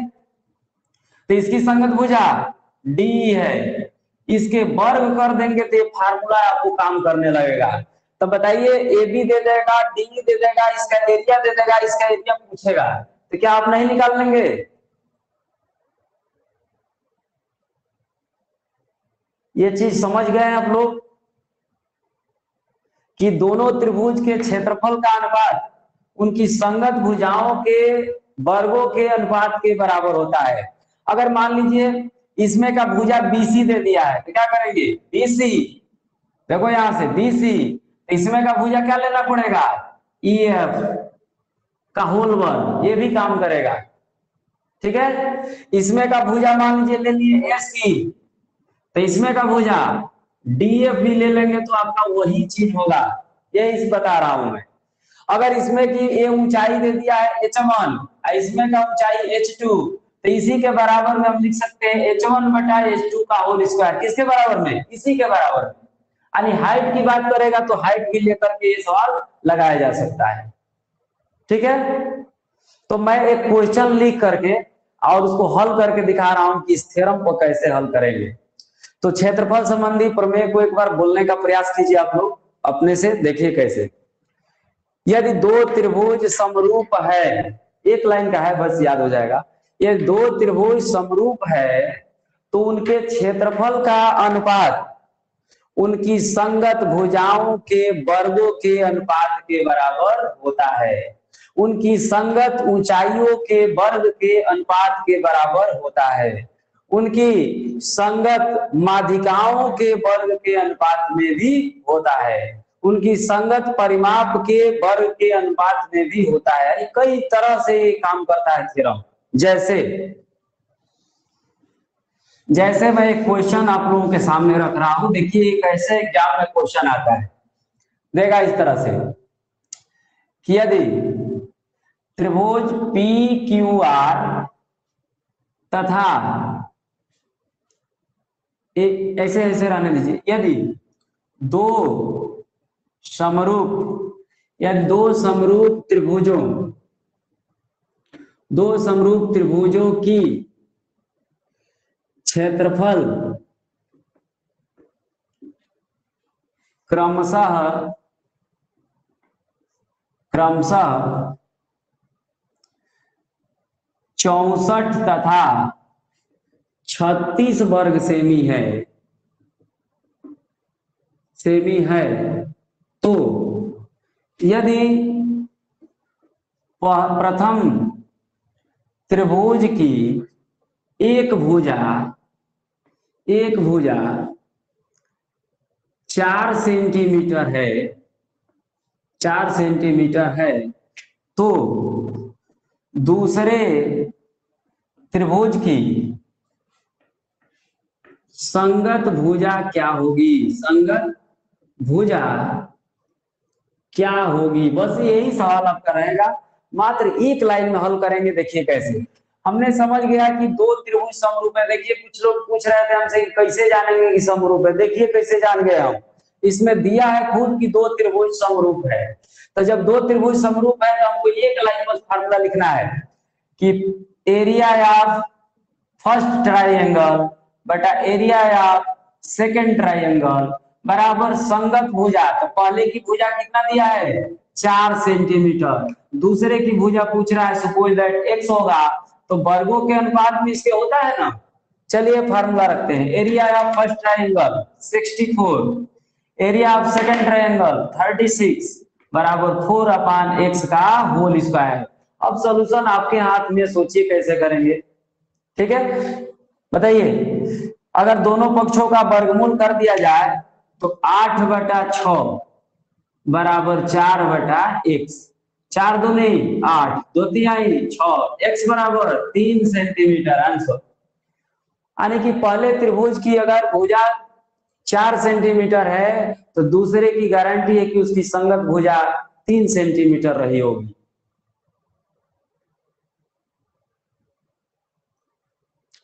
तो इसकी संगत भुजा डी है, इसके वर्ग कर देंगे तो ये फार्मूला आपको काम करने लगेगा। तो बताइए ए बी दे देगा, डी दे देगा, इसका एरिया दे देगा, इसका एरिया पूछेगा, तो क्या आप नहीं निकाल लेंगे? ये चीज समझ गए आप लोग कि दोनों त्रिभुज के क्षेत्रफल का अनुपात उनकी संगत भुजाओं के वर्गों के अनुपात के बराबर होता है। अगर मान लीजिए इसमें का भुजा बीसी दे दिया है तो क्या करेंगे, बीसी, देखो यहां से बीसी, इसमें का भुजा क्या लेना पड़ेगा, ईएफ का होल वर्ग, ये भी काम करेगा। ठीक है, इसमें का भुजा मान लीजिए ले लिए एसी, तो इसमें का भुजा डीएफ भी ले लेंगे तो आपका वही चीज होगा, ये इस बता रहा हूं मैं। अगर इसमें की ए ऊंचाई दे दिया है एच वन, इसमें का ऊंचाई एच टू, तो इसी के बराबर में हम लिख सकते हैं एच वन बटा एच टू का होल स्क्वायर, किसके बराबर में, इसी के बराबर। यानी हाइट की बात करेगा तो हाइट भी लेकर के ये सवाल लगाया जा सकता है। ठीक है, तो मैं एक क्वेश्चन लिख करके और उसको हल करके दिखा रहा हूं कि इस थ्योरम को कैसे हल करेंगे। तो क्षेत्रफल संबंधी प्रमेय को एक बार बोलने का प्रयास कीजिए आप लोग अपने से, देखिए कैसे। यदि दो त्रिभुज समरूप है, एक लाइन का है बस, याद हो जाएगा। ये दो त्रिभुज समरूप है तो उनके क्षेत्रफल का अनुपात उनकी संगत भुजाओं के वर्गों के अनुपात के बराबर होता है, उनकी संगत ऊंचाइयों के वर्ग के अनुपात के बराबर होता है, उनकी संगत माध्यिकाओं के वर्ग के अनुपात में भी होता है, उनकी संगत परिमाप के वर्ग के अनुपात में भी होता है। यानी कई तरह से काम करता है थ्योरम। जैसे जैसे मैं एक क्वेश्चन आप लोगों के सामने रख रहा हूं, देखिए कैसे एग्जाम में क्वेश्चन आता है, देगा इस तरह से कि यदि त्रिभुज पी क्यू आर तथा एक ऐसे ऐसे रहने दीजिए, यदि दो समरूप या दो समरूप त्रिभुजों दो समरूप त्रिभुजों की क्षेत्रफल क्रमशः क्रमशः चौसठ तथा छत्तीस वर्ग सेमी है सेमी है तो यदि प्रथम त्रिभुज की एक भुजा एक भुजा चार सेंटीमीटर है चार सेंटीमीटर है तो दूसरे त्रिभुज की संगत भुजा क्या होगी संगत भुजा क्या होगी। बस यही सवाल आपका रहेगा, मात्र एक लाइन में हल करेंगे। देखिए कैसे हमने समझ गया कि दो त्रिभुज समरूप है। देखिए कुछ लोग पूछ रहे थे हमसे कि कैसे जानेंगे कि समरूप है। देखिए कैसे जान गया हम, इसमें दिया है खुद कि दो त्रिभुज समरूप है। तो जब दो त्रिभुज समरूप है तो हमको एक लाइन बस फार्मूला लिखना है कि एरिया ऑफ फर्स्ट ट्राइंगल बटा एरिया ऑफ सेकेंड ट्राइंगल बराबर संगत भुजा। तो पहले की भुजा कितना दिया है चार सेंटीमीटर, दूसरे की भुजा पूछ रहा है सपोज दैट एक्स होगा तो वर्गों के अनुपात में इसके होता है ना। चलिए फार्मूला रखते हैं एरिया ऑफ फर्स्ट ट्राइंगल चौंसठ, एरिया ऑफ सेकंड ट्राइंगल छत्तीस बराबर फोर अपॉन एक्स का होल स्क्वायर। अब सोल्यूशन आपके हाथ में, सोचिए कैसे करेंगे। ठीक है बताइए, अगर दोनों पक्षों का वर्गमूल कर दिया जाए तो आठ बटा छ बराबर चार बटा एक्स, चार दो नहीं आठ, दो तिहाई छ, एक्स बराबर तीन सेंटीमीटर आंसर। यानी कि पहले त्रिभुज की अगर भुजा चार सेंटीमीटर है तो दूसरे की गारंटी है कि उसकी संगत भुजा तीन सेंटीमीटर रही होगी।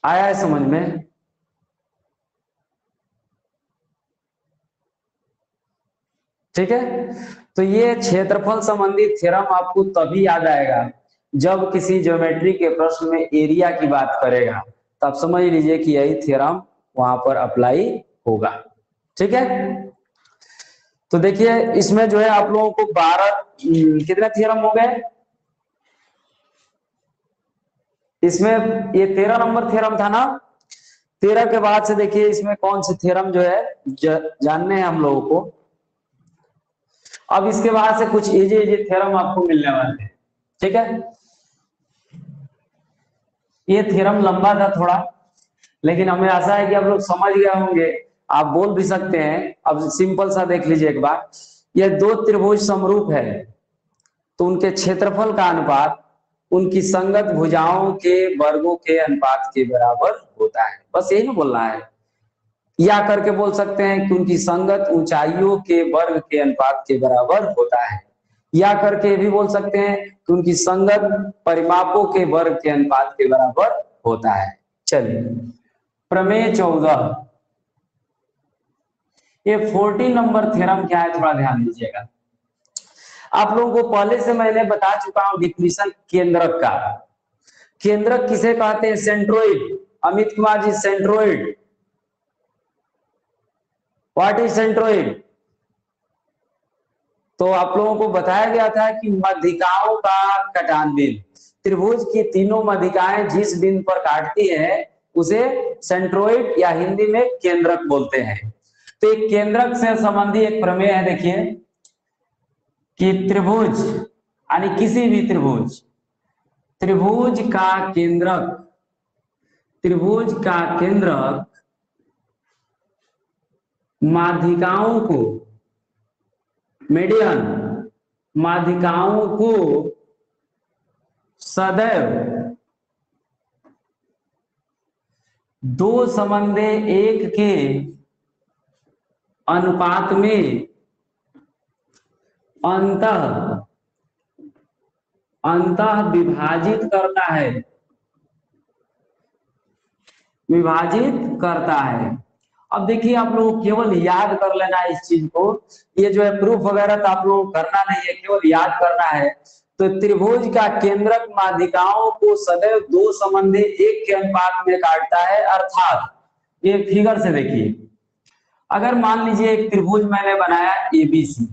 आया है समझ में? ठीक है, तो ये क्षेत्रफल संबंधी थ्योरम आपको तभी याद आएगा जब किसी ज्योमेट्री के प्रश्न में एरिया की बात करेगा, तो आप समझ लीजिए कि यही थ्योरम वहां पर अप्लाई होगा। ठीक है, तो देखिए इसमें जो है आप लोगों को बारह कितने थ्योरम हो गए, इसमें ये तेरह नंबर थ्योरम था ना। तेरह के बाद से देखिए इसमें कौन से थ्योरम जो है जानने हैं हम लोगों को। अब इसके बाद से कुछ इजी इजी थ्योरम आपको मिलने वाले हैं। ठीक है, ये थ्योरम लंबा था थोड़ा, लेकिन हमें आशा है कि आप लोग समझ गए होंगे। आप बोल भी सकते हैं। अब सिंपल सा देख लीजिए एक बार, ये दो त्रिभुज समरूप है तो उनके क्षेत्रफल का अनुपात उनकी संगत भुजाओं के वर्गों के अनुपात के बराबर होता है। बस यही ना बोलना है, या करके बोल सकते हैं कि उनकी संगत ऊंचाइयों के वर्ग के अनुपात के बराबर होता है, या करके भी बोल सकते हैं कि उनकी संगत परिमापों के वर्ग के अनुपात के बराबर होता है। चलिए प्रमेय चौदह, ये चौदह नंबर थ्योरम क्या है थोड़ा ध्यान दीजिएगा। आप लोगों को पहले से मैंने बता चुका हूं डिफिनेशन केंद्रक का। केंद्रक किसे कहते हैं? Centroid. Amit Kumar ji centroid, what is centroid? तो आप लोगों को बताया गया था कि मध्यिकाओं का कटान बिंदु, त्रिभुज की तीनों मध्यिकाएं जिस बिंदु पर काटती है उसे सेंट्रोइड या हिंदी में केंद्रक बोलते हैं। तो एक केंद्रक से संबंधी एक प्रमेय है। देखिए कि त्रिभुज यानी किसी भी त्रिभुज त्रिभुज का केंद्रक त्रिभुज का केंद्रक माध्यिकाओं को मीडियन माध्यिकाओं को सदैव दो समन्वय एक के अनुपात में अंतः अंतः विभाजित करता है विभाजित करता है। अब देखिए आप लोग केवल याद कर लेना है इस चीज को, ये जो है प्रूफ वगैरह तो आप लोग करना नहीं है, केवल याद करना है। तो त्रिभुज का केंद्रक माध्यिकाओं को सदैव दो समन्वय एक के अनुपात में काटता है। अर्थात ये फिगर से देखिए, अगर मान लीजिए एक त्रिभुज मैंने बनाया एबीसी,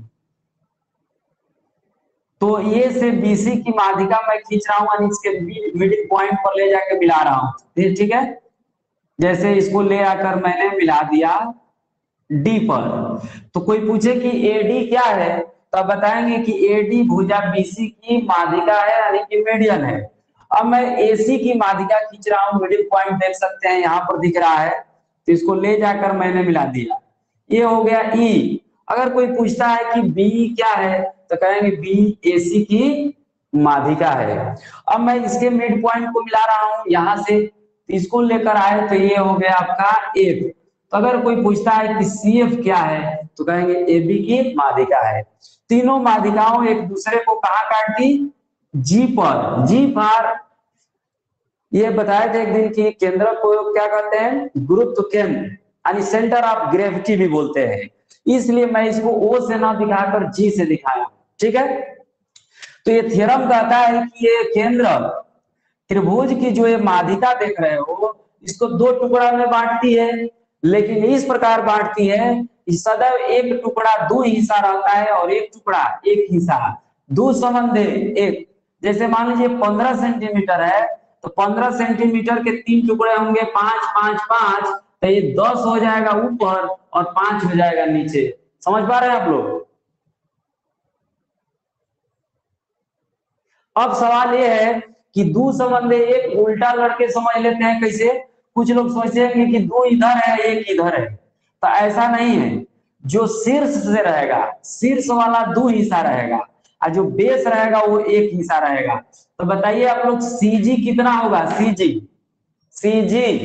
तो ये से बीसी की माध्यिका मैं खींच रहा हूँ, इसके मिडिल पॉइंट पर ले जाकर मिला रहा हूँ, ठीक है। जैसे इसको ले आकर मैंने मिला दिया डी पर, तो कोई पूछे कि एडी क्या है, तो आप बताएंगे कि एडी भुजा बीसी की माध्यिका है, यानी कि मीडियन है। अब मैं एसी की माध्यिका खींच रहा हूँ, मिडिल पॉइंट देख सकते हैं यहाँ पर दिख रहा है, तो इसको ले जाकर मैंने मिला दिया, ये हो गया ई। अगर कोई पूछता है कि बी क्या है, तो कहेंगे बी एसी की माध्यिका है। अब मैं इसके मिड पॉइंट को मिला रहा हूं यहां से, इसको लेकर आए तो ये हो गया आपका एफ। तो अगर कोई पूछता है कि सीएफ क्या है, तो कहेंगे एबी की माध्यिका है। तीनों माध्यिकाओं एक दूसरे को कहां काटती, जी पर। जी पर ये बताए थे एक दिन की केंद्र को क्या कहते हैं, गुरुत्व केंद्र, यानी सेंटर ऑफ ग्रेविटी भी बोलते हैं, इसलिए मैं इसको ओ से ना दिखाकर जी से दिखाया, ठीक है। तो ये थ्योरम कहता है कि ये केंद्र त्रिभुज की जो ये माध्यिका देख रहे हो, इसको दो टुकड़ा में बांटती है, लेकिन इस प्रकार बांटती है सदैव एक टुकड़ा दो हिस्सा रहता है और एक टुकड़ा एक हिस्सा, दो संबंधे एक। जैसे मान लीजिए पंद्रह सेंटीमीटर है, तो पंद्रह सेंटीमीटर के तीन टुकड़े होंगे, पांच पांच पांच, तो ये दस हो जाएगा ऊपर और पांच हो जाएगा नीचे। समझ पा रहे हैं आप लोग। अब सवाल ये है कि दो संबंधे एक उल्टा लड़के समझ लेते हैं कैसे। कुछ लोग सोचेंगे कि दो इधर है एक इधर है, तो ऐसा नहीं है। जो शीर्ष से रहेगा, शीर्ष वाला दो हिस्सा रहेगा, और जो बेस रहेगा वो एक हिस्सा रहेगा। तो बताइए आप लोग, सीजी कितना होगा, सीजी सीजी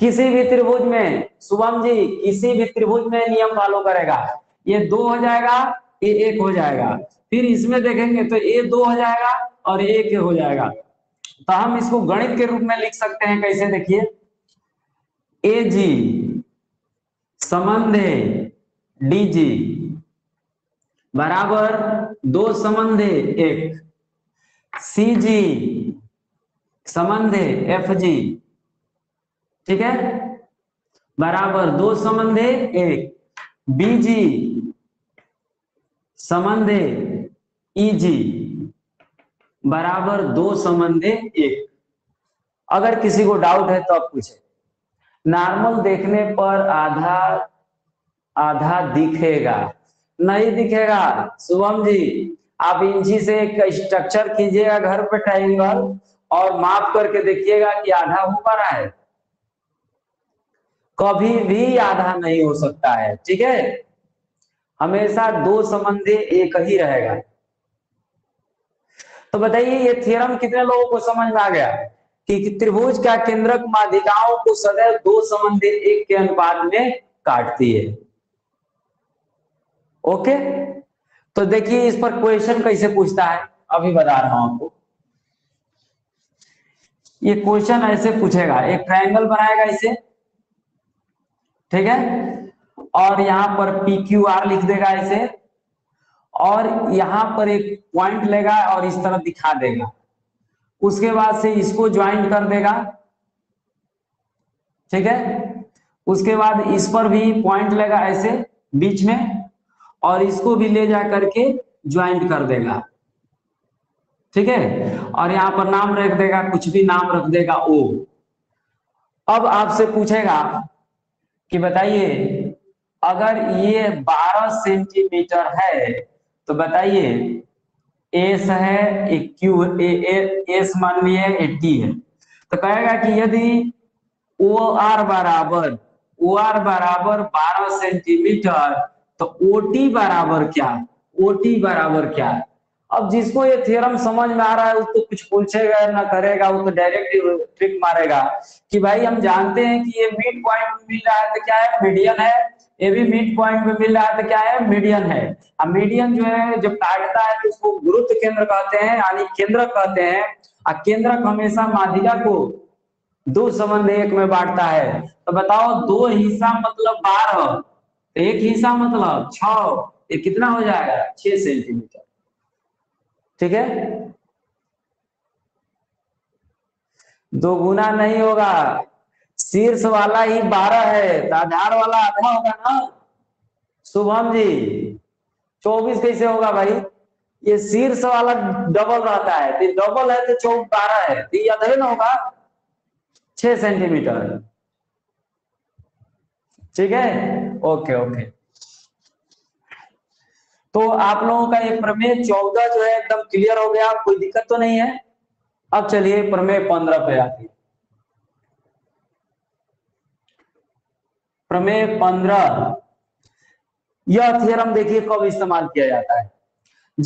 किसी भी त्रिभुज में, शुभम जी किसी भी त्रिभुज में नियम फॉलो करेगा, ये दो हो जाएगा ये एक हो जाएगा, फिर इसमें देखेंगे तो ये दो हो जाएगा और एक हो जाएगा। तो हम इसको गणित के रूप में लिख सकते हैं कैसे, देखिए ए जी संबंधे डी जी बराबर दो संबंधे एक, सी जी संबंधे एफ जी, ठीक है, बराबर दो संबंधे एक, बीजी संबंधे ईजी बराबर दो संबंधे एक। अगर किसी को डाउट है तो आप पूछे। नॉर्मल देखने पर आधा आधा दिखेगा, नहीं दिखेगा शुभम जी, आप इंची से एक स्ट्रक्चर कीजिएगा घर पर ट्रायंगल और माप करके देखिएगा कि आधा ऊपर है, कभी भी आधा नहीं हो सकता है, ठीक है। हमेशा दो संबंधी एक ही रहेगा। तो बताइए ये थ्योरम कितने लोगों को समझ में आ गया कि त्रिभुज का केंद्रक माध्यिकाओं को सदैव दो संबंधी एक के अनुपात में काटती है। ओके, तो देखिए इस पर क्वेश्चन कैसे पूछता है, अभी बता रहा हूं आपको। ये क्वेश्चन ऐसे पूछेगा, एक ट्रायंगल बनाएगा इसे, ठीक है, और यहाँ पर पी क्यू आर लिख देगा इसे, और यहाँ पर एक पॉइंट लेगा और इस तरह दिखा देगा। उसके बाद से इसको ज्वाइंट कर देगा, ठीक है, उसके बाद इस पर भी पॉइंट लेगा ऐसे बीच में, और इसको भी ले जा करके ज्वाइंट कर देगा, ठीक है, और यहाँ पर नाम रख देगा, कुछ भी नाम रख देगा ओ। अब आपसे पूछेगा कि बताइए अगर ये बारह सेंटीमीटर है, तो बताइए एस है एक क्यू ए, ए, एस मान लिया एक टी है, तो कहेगा कि यदि ओ आर बराबर ओ आर बराबर बारह सेंटीमीटर, तो ओ टी बराबर क्या, ओ टी बराबर क्या। अब जिसको ये थ्योरम समझ में आ रहा है उसको कुछ पूछेगा ना करेगा, वो तो डायरेक्ट ट्रिक मारेगा कि भाई हम जानते हैं कि ये मिड पॉइंट मिल रहा है तो क्या है, मीडियन है, ये भी मिड पॉइंट में मिल रहा है तो क्या है, मीडियन है। अब मीडियन जो है जब काटता है तो उसको गुरुत्व केंद्र कहते हैं, यानी केंद्रक कहते हैं, और केंद्रक हमेशा माध्यिका को दो संबंध एक में बांटता है। तो बताओ दो हिस्सा मतलब बारह, एक हिस्सा मतलब छह, ये कितना हो जाएगा, छह सेंटीमीटर, ठीक है। दो गुना नहीं होगा, शीर्ष वाला ही बारह है तो आधार वाला आधा होगा ना, शुभम जी चौबीस कैसे होगा भाई? ये शीर्ष वाला डबल रहता है तो डबल है तो चौबीस बारह है तो यह अधेन होगा छह सेंटीमीटर। ठीक है, ओके ओके। तो आप लोगों का ये प्रमेय चौदह जो है एकदम क्लियर हो गया, कोई दिक्कत तो नहीं है। अब चलिए प्रमेय पंद्रह पे आते हैं। प्रमेय पंद्रह, यह थ्योरम देखिए कब इस्तेमाल किया जाता है,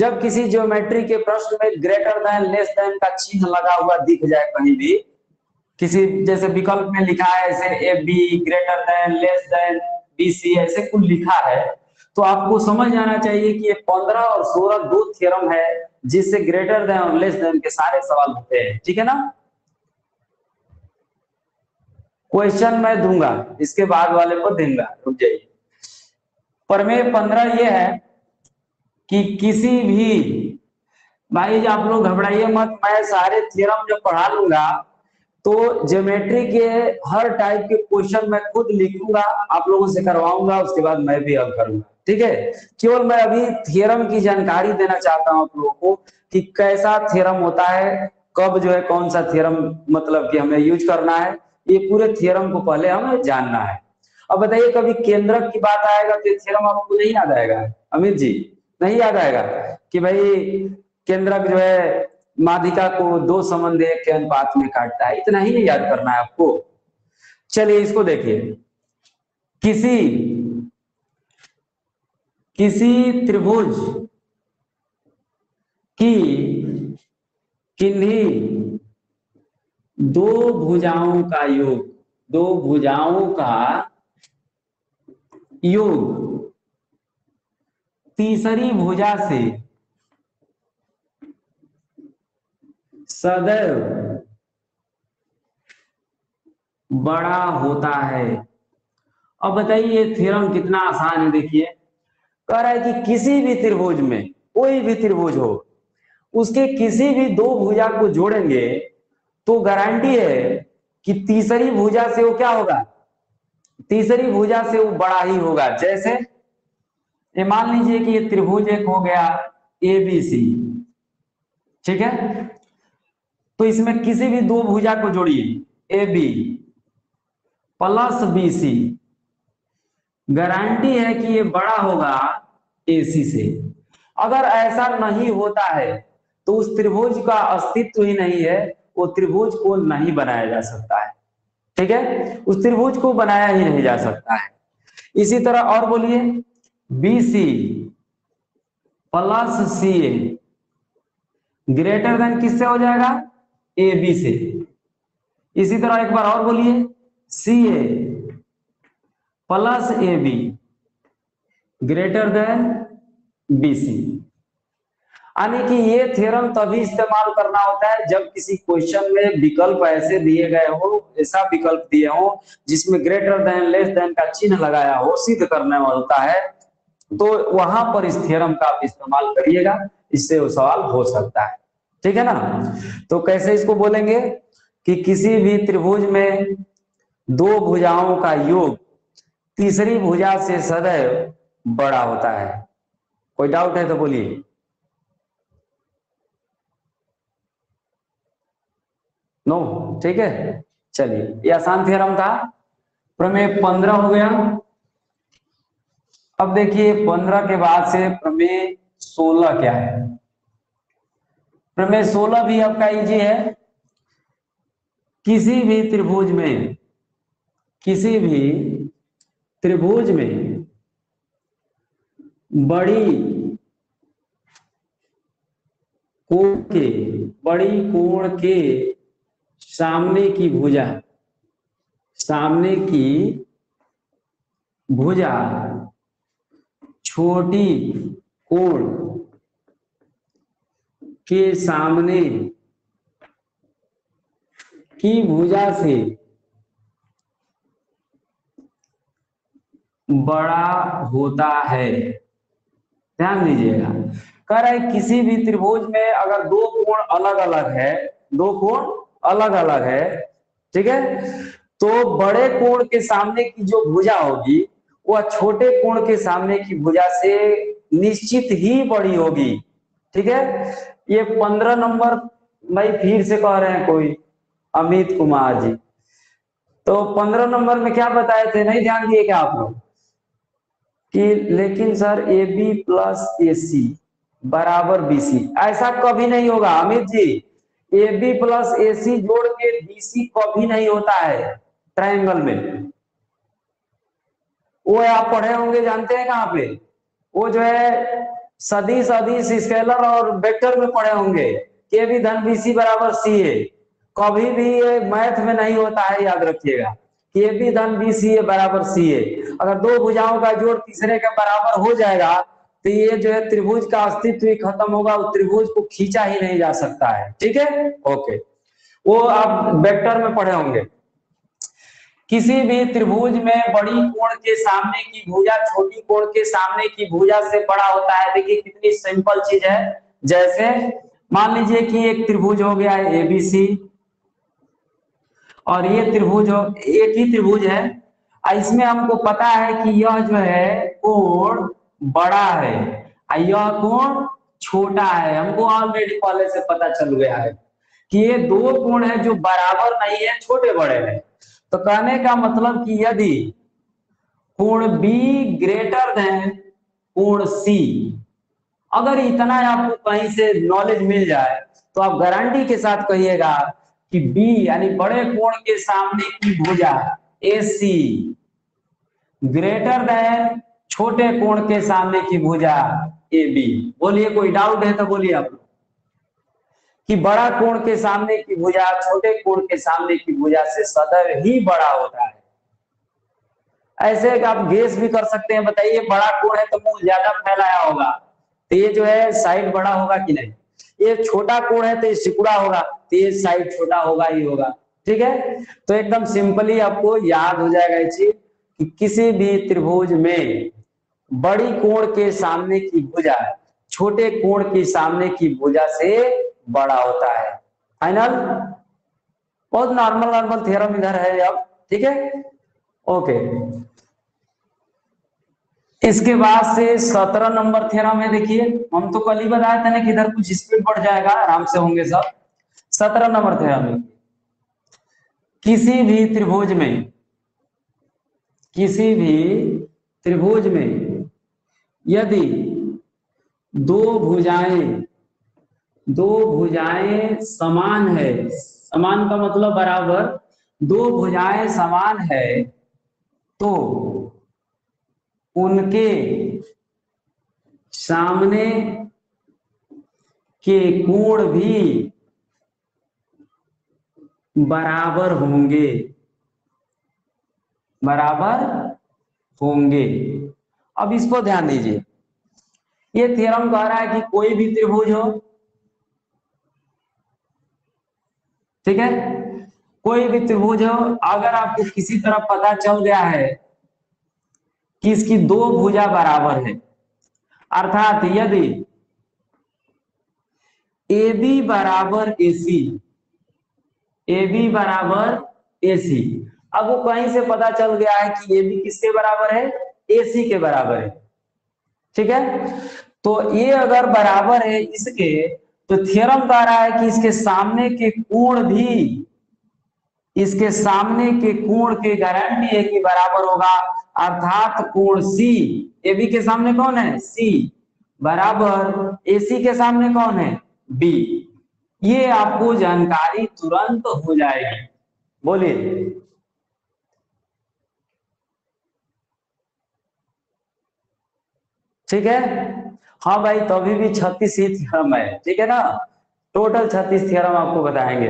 जब किसी ज्योमेट्री के प्रश्न में ग्रेटर देन लेस देन का चिन्ह लगा हुआ दिख जाए कहीं भी, किसी जैसे विकल्प में लिखा है ऐसे A B greater than less than B C ऐसे कुछ लिखा है, तो आपको समझ जाना चाहिए कि ये पंद्रह और सोलह दो थ्योरम है जिससे ग्रेटर देन और लेस देन के सारे सवाल होते हैं। ठीक है ना, क्वेश्चन मैं दूंगा इसके बाद वाले को दूंगा, रुक जाइए। प्रमेय पंद्रह ये है कि किसी भी, भाई आप लोग घबराइए मत, मैं सारे थ्योरम जो पढ़ा लूंगा तो ज्योमेट्री के हर टाइप के क्वेश्चन मैं खुद लिखूंगा, आप लोगों से करवाऊंगा, उसके बाद मैं भी हल करूंगा। ठीक है, केवल मैं अभी थ्योरम की जानकारी देना चाहता हूं आप लोगों को कि कैसा थ्योरम होता है, कब जो है कौन सा थ्योरम मतलब कि हमें यूज करना है, ये पूरे थ्योरम को पहले हमें जानना है। अब बताइए कभी केंद्रक की बात आएगा तो थ्योरम आपको नहीं याद आएगा अमित जी, नहीं याद आएगा कि भाई केंद्रक जो है माध्यिका को दो समन्वयक के अनुपात में काटता है, इतना ही नहीं याद करना है आपको। चलिए इसको देखिए, किसी किसी त्रिभुज की किन्हीं दो भुजाओं का योग, दो भुजाओं का योग तीसरी भुजा से सदैव बड़ा होता है। अब बताइए थ्योरम कितना आसान है, देखिए कह रहा है कि किसी भी त्रिभुज में, कोई भी त्रिभुज हो, उसके किसी भी दो भुजा को जोड़ेंगे तो गारंटी है कि तीसरी भुजा से वो क्या होगा, तीसरी भुजा से वो बड़ा ही होगा। जैसे ये मान लीजिए कि ये त्रिभुज एक हो गया ए बी सी, ठीक है, तो इसमें किसी भी दो भुजा को जोड़िए A B plus B C, guarantee है कि ये बड़ा होगा ए सी से। अगर ऐसा नहीं होता है तो उस त्रिभुज का अस्तित्व ही नहीं है, वो त्रिभुज को नहीं बनाया जा सकता है। ठीक है, उस त्रिभुज को बनाया ही नहीं जा सकता है। इसी तरह और बोलिए B C plus C A greater than किससे हो जाएगा, ए बी से। इसी तरह एक बार और बोलिए C A plus A B greater than B C. यानी कि ये थ्योरम तभी इस्तेमाल करना होता है जब किसी क्वेश्चन में विकल्प ऐसे दिए गए हो, ऐसा विकल्प दिए हो जिसमें ग्रेटर देन लेस देन का चिन्ह लगाया हो, सिद्ध करने होता है, तो वहां पर इस थ्योरम का आप इस्तेमाल करिएगा, इससे वो सवाल हो सकता है। ठीक है ना, तो कैसे इसको बोलेंगे कि किसी भी त्रिभुज में दो भुजाओं का योग तीसरी भुजा से सदैव बड़ा होता है। कोई डाउट है तो बोलिए, नो? ठीक है, चलिए ये आसान थ्योरम था, प्रमेय पंद्रह हो गया। अब देखिए पंद्रह के बाद से प्रमेय सोलह क्या है। प्रमेय सोलह भी आपका इजी है, किसी भी त्रिभुज में, किसी भी त्रिभुज में बड़ी कोण के, बड़ी कोण के सामने की भुजा, सामने की भुजा छोटी कोण के सामने की भुजा से बड़ा होता है। ध्यान दीजिएगा, कह रहा है किसी भी त्रिभुज में अगर दो कोण अलग अलग है, दो कोण अलग अलग है, ठीक है, तो बड़े कोण के सामने की जो भुजा होगी वह छोटे कोण के सामने की भुजा से निश्चित ही बड़ी होगी। ठीक है, ये पंद्रह नंबर मैं फिर से कह रहे हैं कोई अमित कुमार जी। तो पंद्रह नंबर में क्या बताए थे, नहीं ध्यान दिए क्या आप लोग, कि लेकिन sir A B plus A C बराबर बी सी, ऐसा कभी नहीं होगा Amit ji. A B plus A C जोड़ के बी सी कभी नहीं होता है ट्रायंगल में। वो आप पढ़े होंगे, जानते हैं कहाँ पे, वो जो है सदिश अदिश स्केलर और वेक्टर में पढ़े होंगे, के बी धन बी सी बराबर सी ए, कभी भी ये मैथ में नहीं होता है, याद रखिएगा। के बी धन बी सी ए बराबर सी ए, अगर दो भुजाओं का जोड़ तीसरे के बराबर हो जाएगा तो ये जो है त्रिभुज का अस्तित्व ही खत्म होगा, उस त्रिभुज को खींचा ही नहीं जा सकता है। ठीक है, ओके, वो आप वेक्टर में पढ़े होंगे। किसी भी त्रिभुज में बड़ी कोण के सामने की भुजा छोटी कोण के सामने की भुजा से बड़ा होता है। देखिए कितनी सिंपल चीज है, जैसे मान लीजिए कि एक त्रिभुज हो गया है एबीसी, और ये त्रिभुज हो, एक ही त्रिभुज है, इसमें हमको पता है कि यह जो है कोण बड़ा है, यह कोण छोटा है, हमको ऑलरेडी पहले से पता चल गया है कि ये दो कोण है जो बराबर नहीं है, छोटे बड़े हैं। तो कहने का मतलब कि यदि कोण बी ग्रेटर देन कोण सी, अगर इतना आपको कहीं से नॉलेज मिल जाए तो आप गारंटी के साथ कहिएगा कि बी यानी बड़े कोण के सामने की भुजा ए सी ग्रेटर देन छोटे कोण के सामने की भुजा ए बी। बोलिए कोई डाउट है तो बोलिए आप लोग, कि बड़ा कोण के सामने की भुजा छोटे कोण के सामने की भुजा से सदैव ही बड़ा होता है। ऐसे आप गेस भी कर सकते हैं, बताइए बड़ा कोण है तो मुंह ज्यादा फैलाया होगा तो ये जो है साइड बड़ा होगा कि नहीं, ये छोटा कोण है तो ये सिकुड़ा होगा तो ये साइड छोटा होगा ही होगा। ठीक है, तो एकदम सिंपली आपको याद हो जाएगा ये चीज कि किसी भी त्रिभुज में बड़ी कोण के सामने की भुजा छोटे कोण के सामने की भुजा से बड़ा होता है। फाइनल, बहुत नॉर्मल नॉर्मल थ्योरम इधर है अब। ठीक है, ओके, इसके बाद से सत्रह नंबर थ्योरम है। देखिए हम तो कल ही बताया था ना कि इधर कुछ स्पीड बढ़ जाएगा, आराम से होंगे सब। सत्रह नंबर थ्योरम है, किसी भी त्रिभुज में किसी भी त्रिभुज में यदि दो भुजाएं दो भुजाएं समान है, समान का मतलब बराबर, दो भुजाएं समान है तो उनके सामने के कोण भी बराबर होंगे बराबर होंगे। अब इसको ध्यान दीजिए, ये थ्योरम कह रहा है कि कोई भी त्रिभुज हो, ठीक है, कोई भी त्रिभुज हो, अगर आपको किसी तरह पता चल गया है कि इसकी दो भुजा बराबर है, अर्थात यदि ए बी बराबर ए सी, ए बी बराबर ए सी, अब वो कहीं से पता चल गया है कि ए बी किसके बराबर है, ए सी के बराबर है। ठीक है, तो ये अगर बराबर है इसके, तो थ्योरम कह रहा है कि इसके सामने के कोण भी, इसके सामने के कोण के गारंटी है कि बराबर होगा, अर्थात कोण सी, ए बी के सामने कौन है सी, बराबर ए सी के सामने कौन है बी। ये आपको जानकारी तुरंत हो जाएगी। बोलिए ठीक है, हाँ भाई, तो अभी भी छत्तीस ही थ्योरम है। ठीक है ना, टोटल छत्तीस थ्योरम आपको बताएंगे।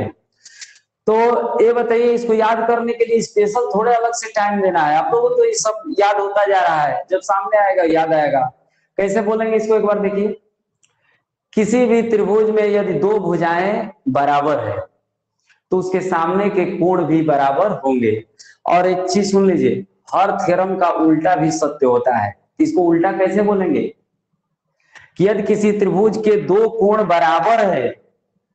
तो ये बताइए, इसको याद करने के लिए स्पेशल थोड़े अलग से टाइम देना है आप लोगों को, तो ये सब याद होता जा रहा है, जब सामने आएगा याद आएगा। कैसे बोलेंगे इसको एक बार देखिए, किसी भी त्रिभुज में यदि दो भुजाएं बराबर है तो उसके सामने के कोण भी बराबर होंगे। और एक चीज सुन लीजिए, हर थ्योरम का उल्टा भी सत्य होता है। इसको उल्टा कैसे बोलेंगे, यदि किसी त्रिभुज के दो कोण बराबर है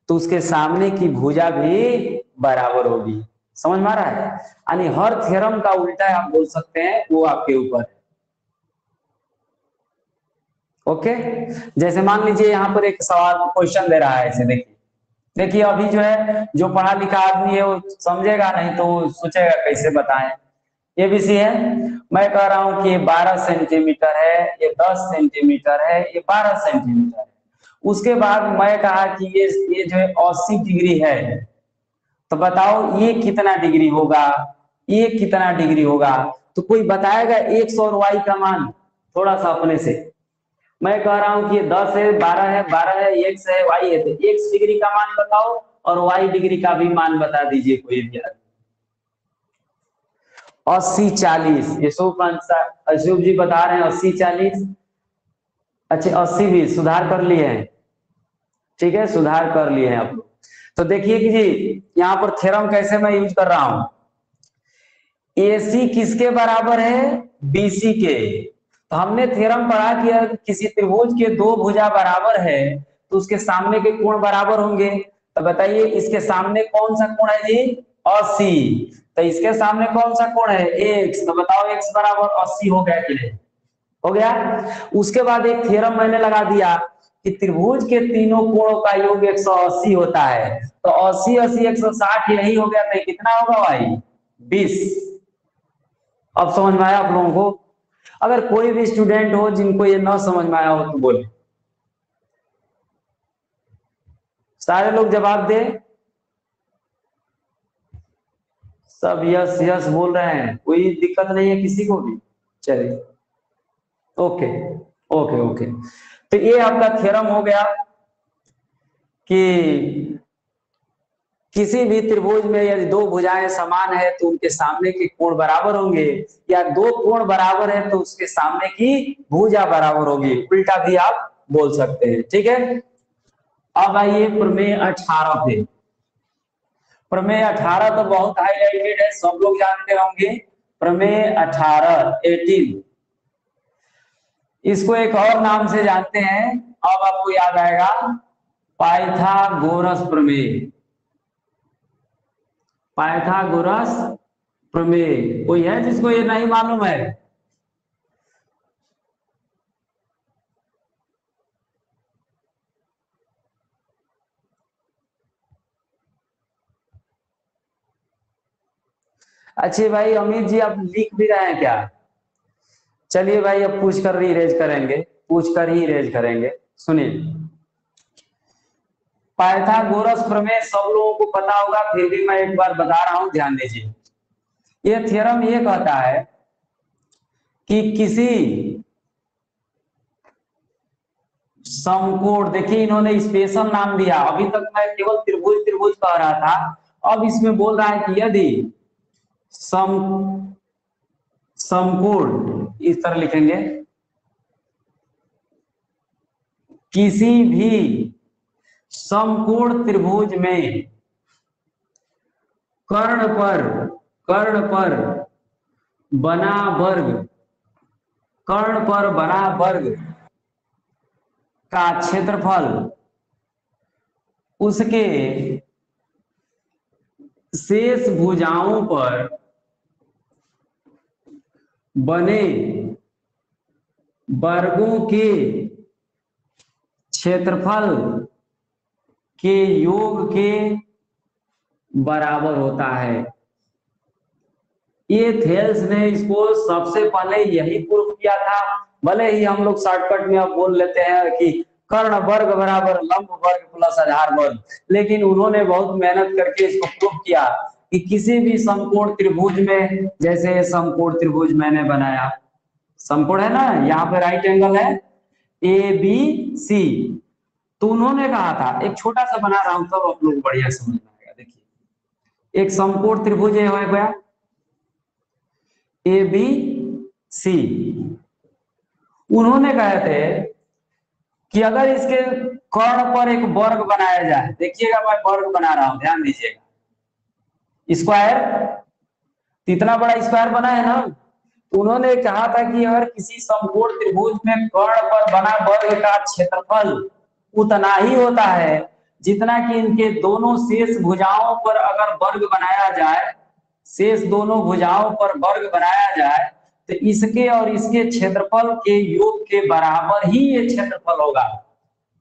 तो उसके सामने की भुजा भी बराबर होगी। समझ में आ रहा है, यानी हर थ्योरम का उल्टा आप बोल सकते हैं, वो आपके ऊपर है। ओके। जैसे मान लीजिए यहाँ पर एक सवाल क्वेश्चन दे रहा है, ऐसे देखिए देखिए अभी जो है जो पढ़ा लिखा आदमी है वो समझेगा नहीं तो सोचेगा कैसे बताएं। ये भी सी है, मैं कह रहा हूं कि ये बारह सेंटीमीटर है, ये दस सेंटीमीटर है, ये बारह सेंटीमीटर है। उसके बाद मैं कहा कि ये ये जो है अस्सी डिग्री है, तो बताओ ये कितना डिग्री होगा, ये कितना डिग्री होगा। तो कोई बताएगा एक्स और वाई का मान थोड़ा सा अपने से। मैं कह रहा हूं कि ये दस है, बारह है, बारह है, एक्स है, वाई है, तो एक्स डिग्री का मान बताओ और वाई डिग्री का भी मान बता दीजिए कोई भी। अस्सी चालीस, ये शुभ अशुभ जी बता रहे हैं अस्सी चालीस, अच्छा अस्सी भी सुधार कर लिए हैं, ठीक है सुधार कर लिए हैं आप लोग। तो देखिए कि जी यहाँ पर थ्योरम कैसे मैं यूज कर रहा हूं, एसी किसके बराबर है, बीसी के। तो हमने थ्योरम पढ़ा किया किसी त्रिभुज के दो भुजा बराबर है तो उसके सामने के कोण बराबर होंगे। तो बताइए इसके सामने कौन सा कोण है जी, अस्सी। तो इसके सामने कौन सा कोण है, एक्स। तो बताओ एक्स बराबर अस्सी हो गया कि नहीं हो गया। उसके बाद एक थ्योरम मैंने लगा दिया कि त्रिभुज के तीनों कोणों का योग एक सौ अस्सी होता है। तो अस्सी अस्सी एक सौ साठ यही हो गया, तो कितना होगा भाई, बीस। अब समझ में आया आप लोगों को? अगर कोई भी स्टूडेंट हो जिनको ये ना समझ में आया हो तो बोले, सारे लोग जवाब दे, सब यस यस बोल रहे हैं, कोई दिक्कत नहीं है किसी को भी, चलिए ओके ओके ओके। तो ये आपका थ्योरम हो गया कि किसी भी त्रिभुज में यदि दो भुजाएं समान है तो उनके सामने के कोण बराबर होंगे, या दो कोण बराबर है तो उसके सामने की भुजा बराबर होगी, उल्टा भी आप बोल सकते हैं, ठीक है। अब आइए प्रमेय अठारह पे। प्रमेय अठारह तो बहुत हाईलाइटेड है, सब लोग जानते होंगे प्रमेय अठारह अठारह। इसको एक और नाम से जानते हैं, अब आपको याद आएगा, पाइथागोरस प्रमेय। पाइथागोरस प्रमेय कोई है जिसको ये नहीं मालूम है? अच्छे भाई अमित जी आप लिख भी रहे हैं क्या? चलिए भाई अब पूछ कर ही रेज करेंगे, पूछ कर ही रेज करेंगे। सुनिए पाइथागोरस प्रमेय सब लोगों को पता होगा, फिर भी मैं एक बार बता रहा हूं, ध्यान दीजिए। ये थ्योरम ये कहता है कि किसी समकोण, देखिए इन्होंने स्पेशल नाम दिया, अभी तक मैं केवल त्रिभुज त्रिभुज कह रहा था, अब इसमें बोल रहा है कि यदि सम समकोण, इस तरह लिखेंगे, किसी भी समकोण त्रिभुज में कर्ण पर कर्ण पर बना वर्ग कर्ण पर बना वर्ग का क्षेत्रफल उसके शेष भुजाओं पर बने वर्गों के क्षेत्रफल के योग के बराबर होता है। ये थेल्स ने इसको सबसे पहले यही प्रूफ किया था, भले ही हम लोग शॉर्टकट में अब बोल लेते हैं कि कर्ण वर्ग बराबर लंब वर्ग प्लस आधार वर्ग, लेकिन उन्होंने बहुत मेहनत करके इसको प्रूफ किया कि किसी भी समकोण त्रिभुज में, जैसे समकोण त्रिभुज मैंने बनाया, समकोण है ना, यहाँ पे राइट एंगल है ए बी सी, तो उन्होंने कहा था, एक छोटा सा बना रहा हूं तब आप लोग बढ़िया समझ में आएगा। देखिए एक समकोण त्रिभुज ये हो गया ए बी सी, उन्होंने कहे थे कि अगर इसके कर्ण पर एक वर्ग बनाया जाए, देखिएगा मैं वर्ग बना रहा हूं, ध्यान दीजिएगा, स्क्वायर, इतना बड़ा स्क्वायर बना है ना। उन्होंने कहा था कि अगर किसी समकोण त्रिभुज में कर्ण पर बना वर्ग का क्षेत्रफल उतना ही होता है जितना कि इनके दोनों शेष भुजाओं पर अगर वर्ग बनाया जाए, शेष दोनों भुजाओं पर वर्ग बनाया जाए तो इसके और इसके क्षेत्रफल के योग के बराबर ही ये क्षेत्रफल होगा।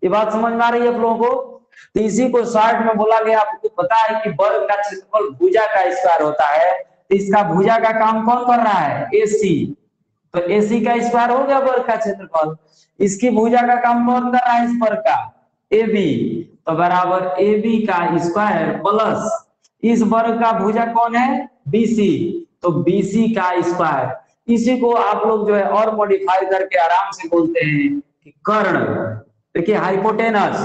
ये बात समझ में आ रही है आप लोगों को? तो इसी को शॉर्ट में बोला गया, आपको पता है कि वर्ग का क्षेत्रफल भुजा का स्क्वायर होता है, तो इसका भुजा का काम कौन कर रहा है? एसी। तो एसी का स्क्वायर हो गया वर्ग का क्षेत्रफल, इसकी भुजा का काम कौन कर रहा है? इस पर का एबी, तो बराबर एबी का स्क्वायर प्लस इस वर्ग का भुजा कौन है? बीसी, तो बीसी का स्क्वायर। इसी को आप लोग जो है और मॉडिफाई करके आराम से बोलते हैं कि कर्ण, देखिए हाइपोटेनस,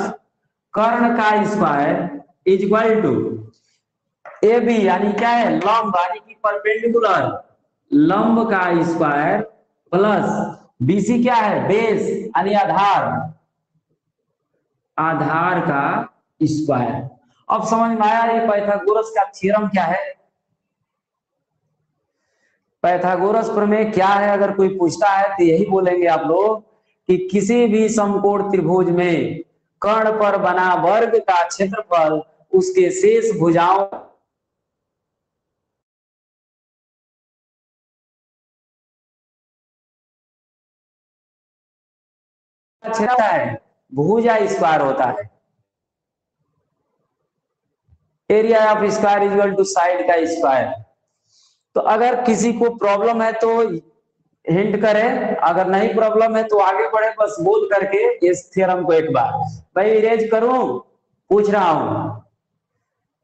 कर्ण का square is equal to AB यानी क्या है? लंब यानी कि परपेंडिकुलर, लंब का स्क्वायर प्लस बीसी क्या है? बेस यानी आधार, आधार का स्क्वायर। अब समझ में आया ये पाइथागोरस का थ्योरम क्या है, पाइथागोरस प्रमेय क्या है? अगर कोई पूछता है तो यही बोलेंगे आप लोग कि किसी भी समकोण त्रिभुज में कर्ण पर बना वर्ग का क्षेत्रफल उसके शेष भुजाओं होता है, भुजा स्क्वायर होता है। Area of square is equal to side का स्क्वायर। तो अगर किसी को प्रॉब्लम है तो हिंट करें, अगर नहीं प्रॉब्लम है तो आगे बढ़े, बस बोल करके इस थ्योरम को एक बार भाई इरेज करूं, पूछ रहा हूं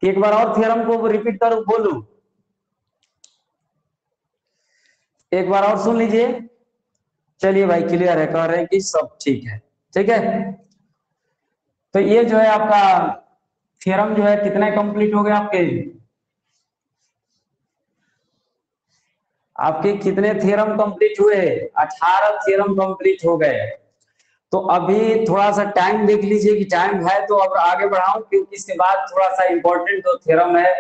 कि एक बार और थ्योरम को रिपीट करूं, बोलूं, एक बार और सुन लीजिए। चलिए भाई क्लियर है, कह रहे हैं कि सब ठीक है, ठीक है। तो ये जो है आपका थ्योरम जो है कितने कंप्लीट हो गए? आपके आपके कितने थ्योरम कंप्लीट हुए? अठारह थ्योरम कंप्लीट हो गए। तो अभी थोड़ा सा टाइम देख लीजिए कि टाइम है तो अब आगे बढ़ाऊं, क्योंकि इसके बाद थोड़ा सा इंपॉर्टेंट जो थ्योरम है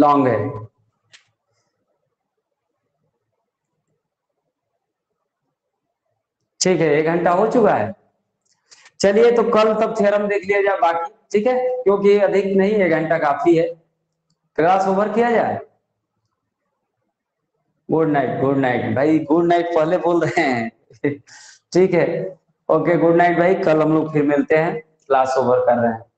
लॉन्ग है। ठीक है, एक घंटा हो चुका है। चलिए तो कल तब थ्योरम देख लिया जाए बाकी, ठीक है, क्योंकि अधिक नहीं, एक घंटा काफी है। क्लास ओवर किया जाए। गुड नाइट, गुड नाइट भाई, गुड नाइट पहले बोल रहे हैं। ठीक है, ओके, गुड नाइट भाई, कल हम लोग फिर मिलते हैं, क्लास ओवर कर रहे हैं।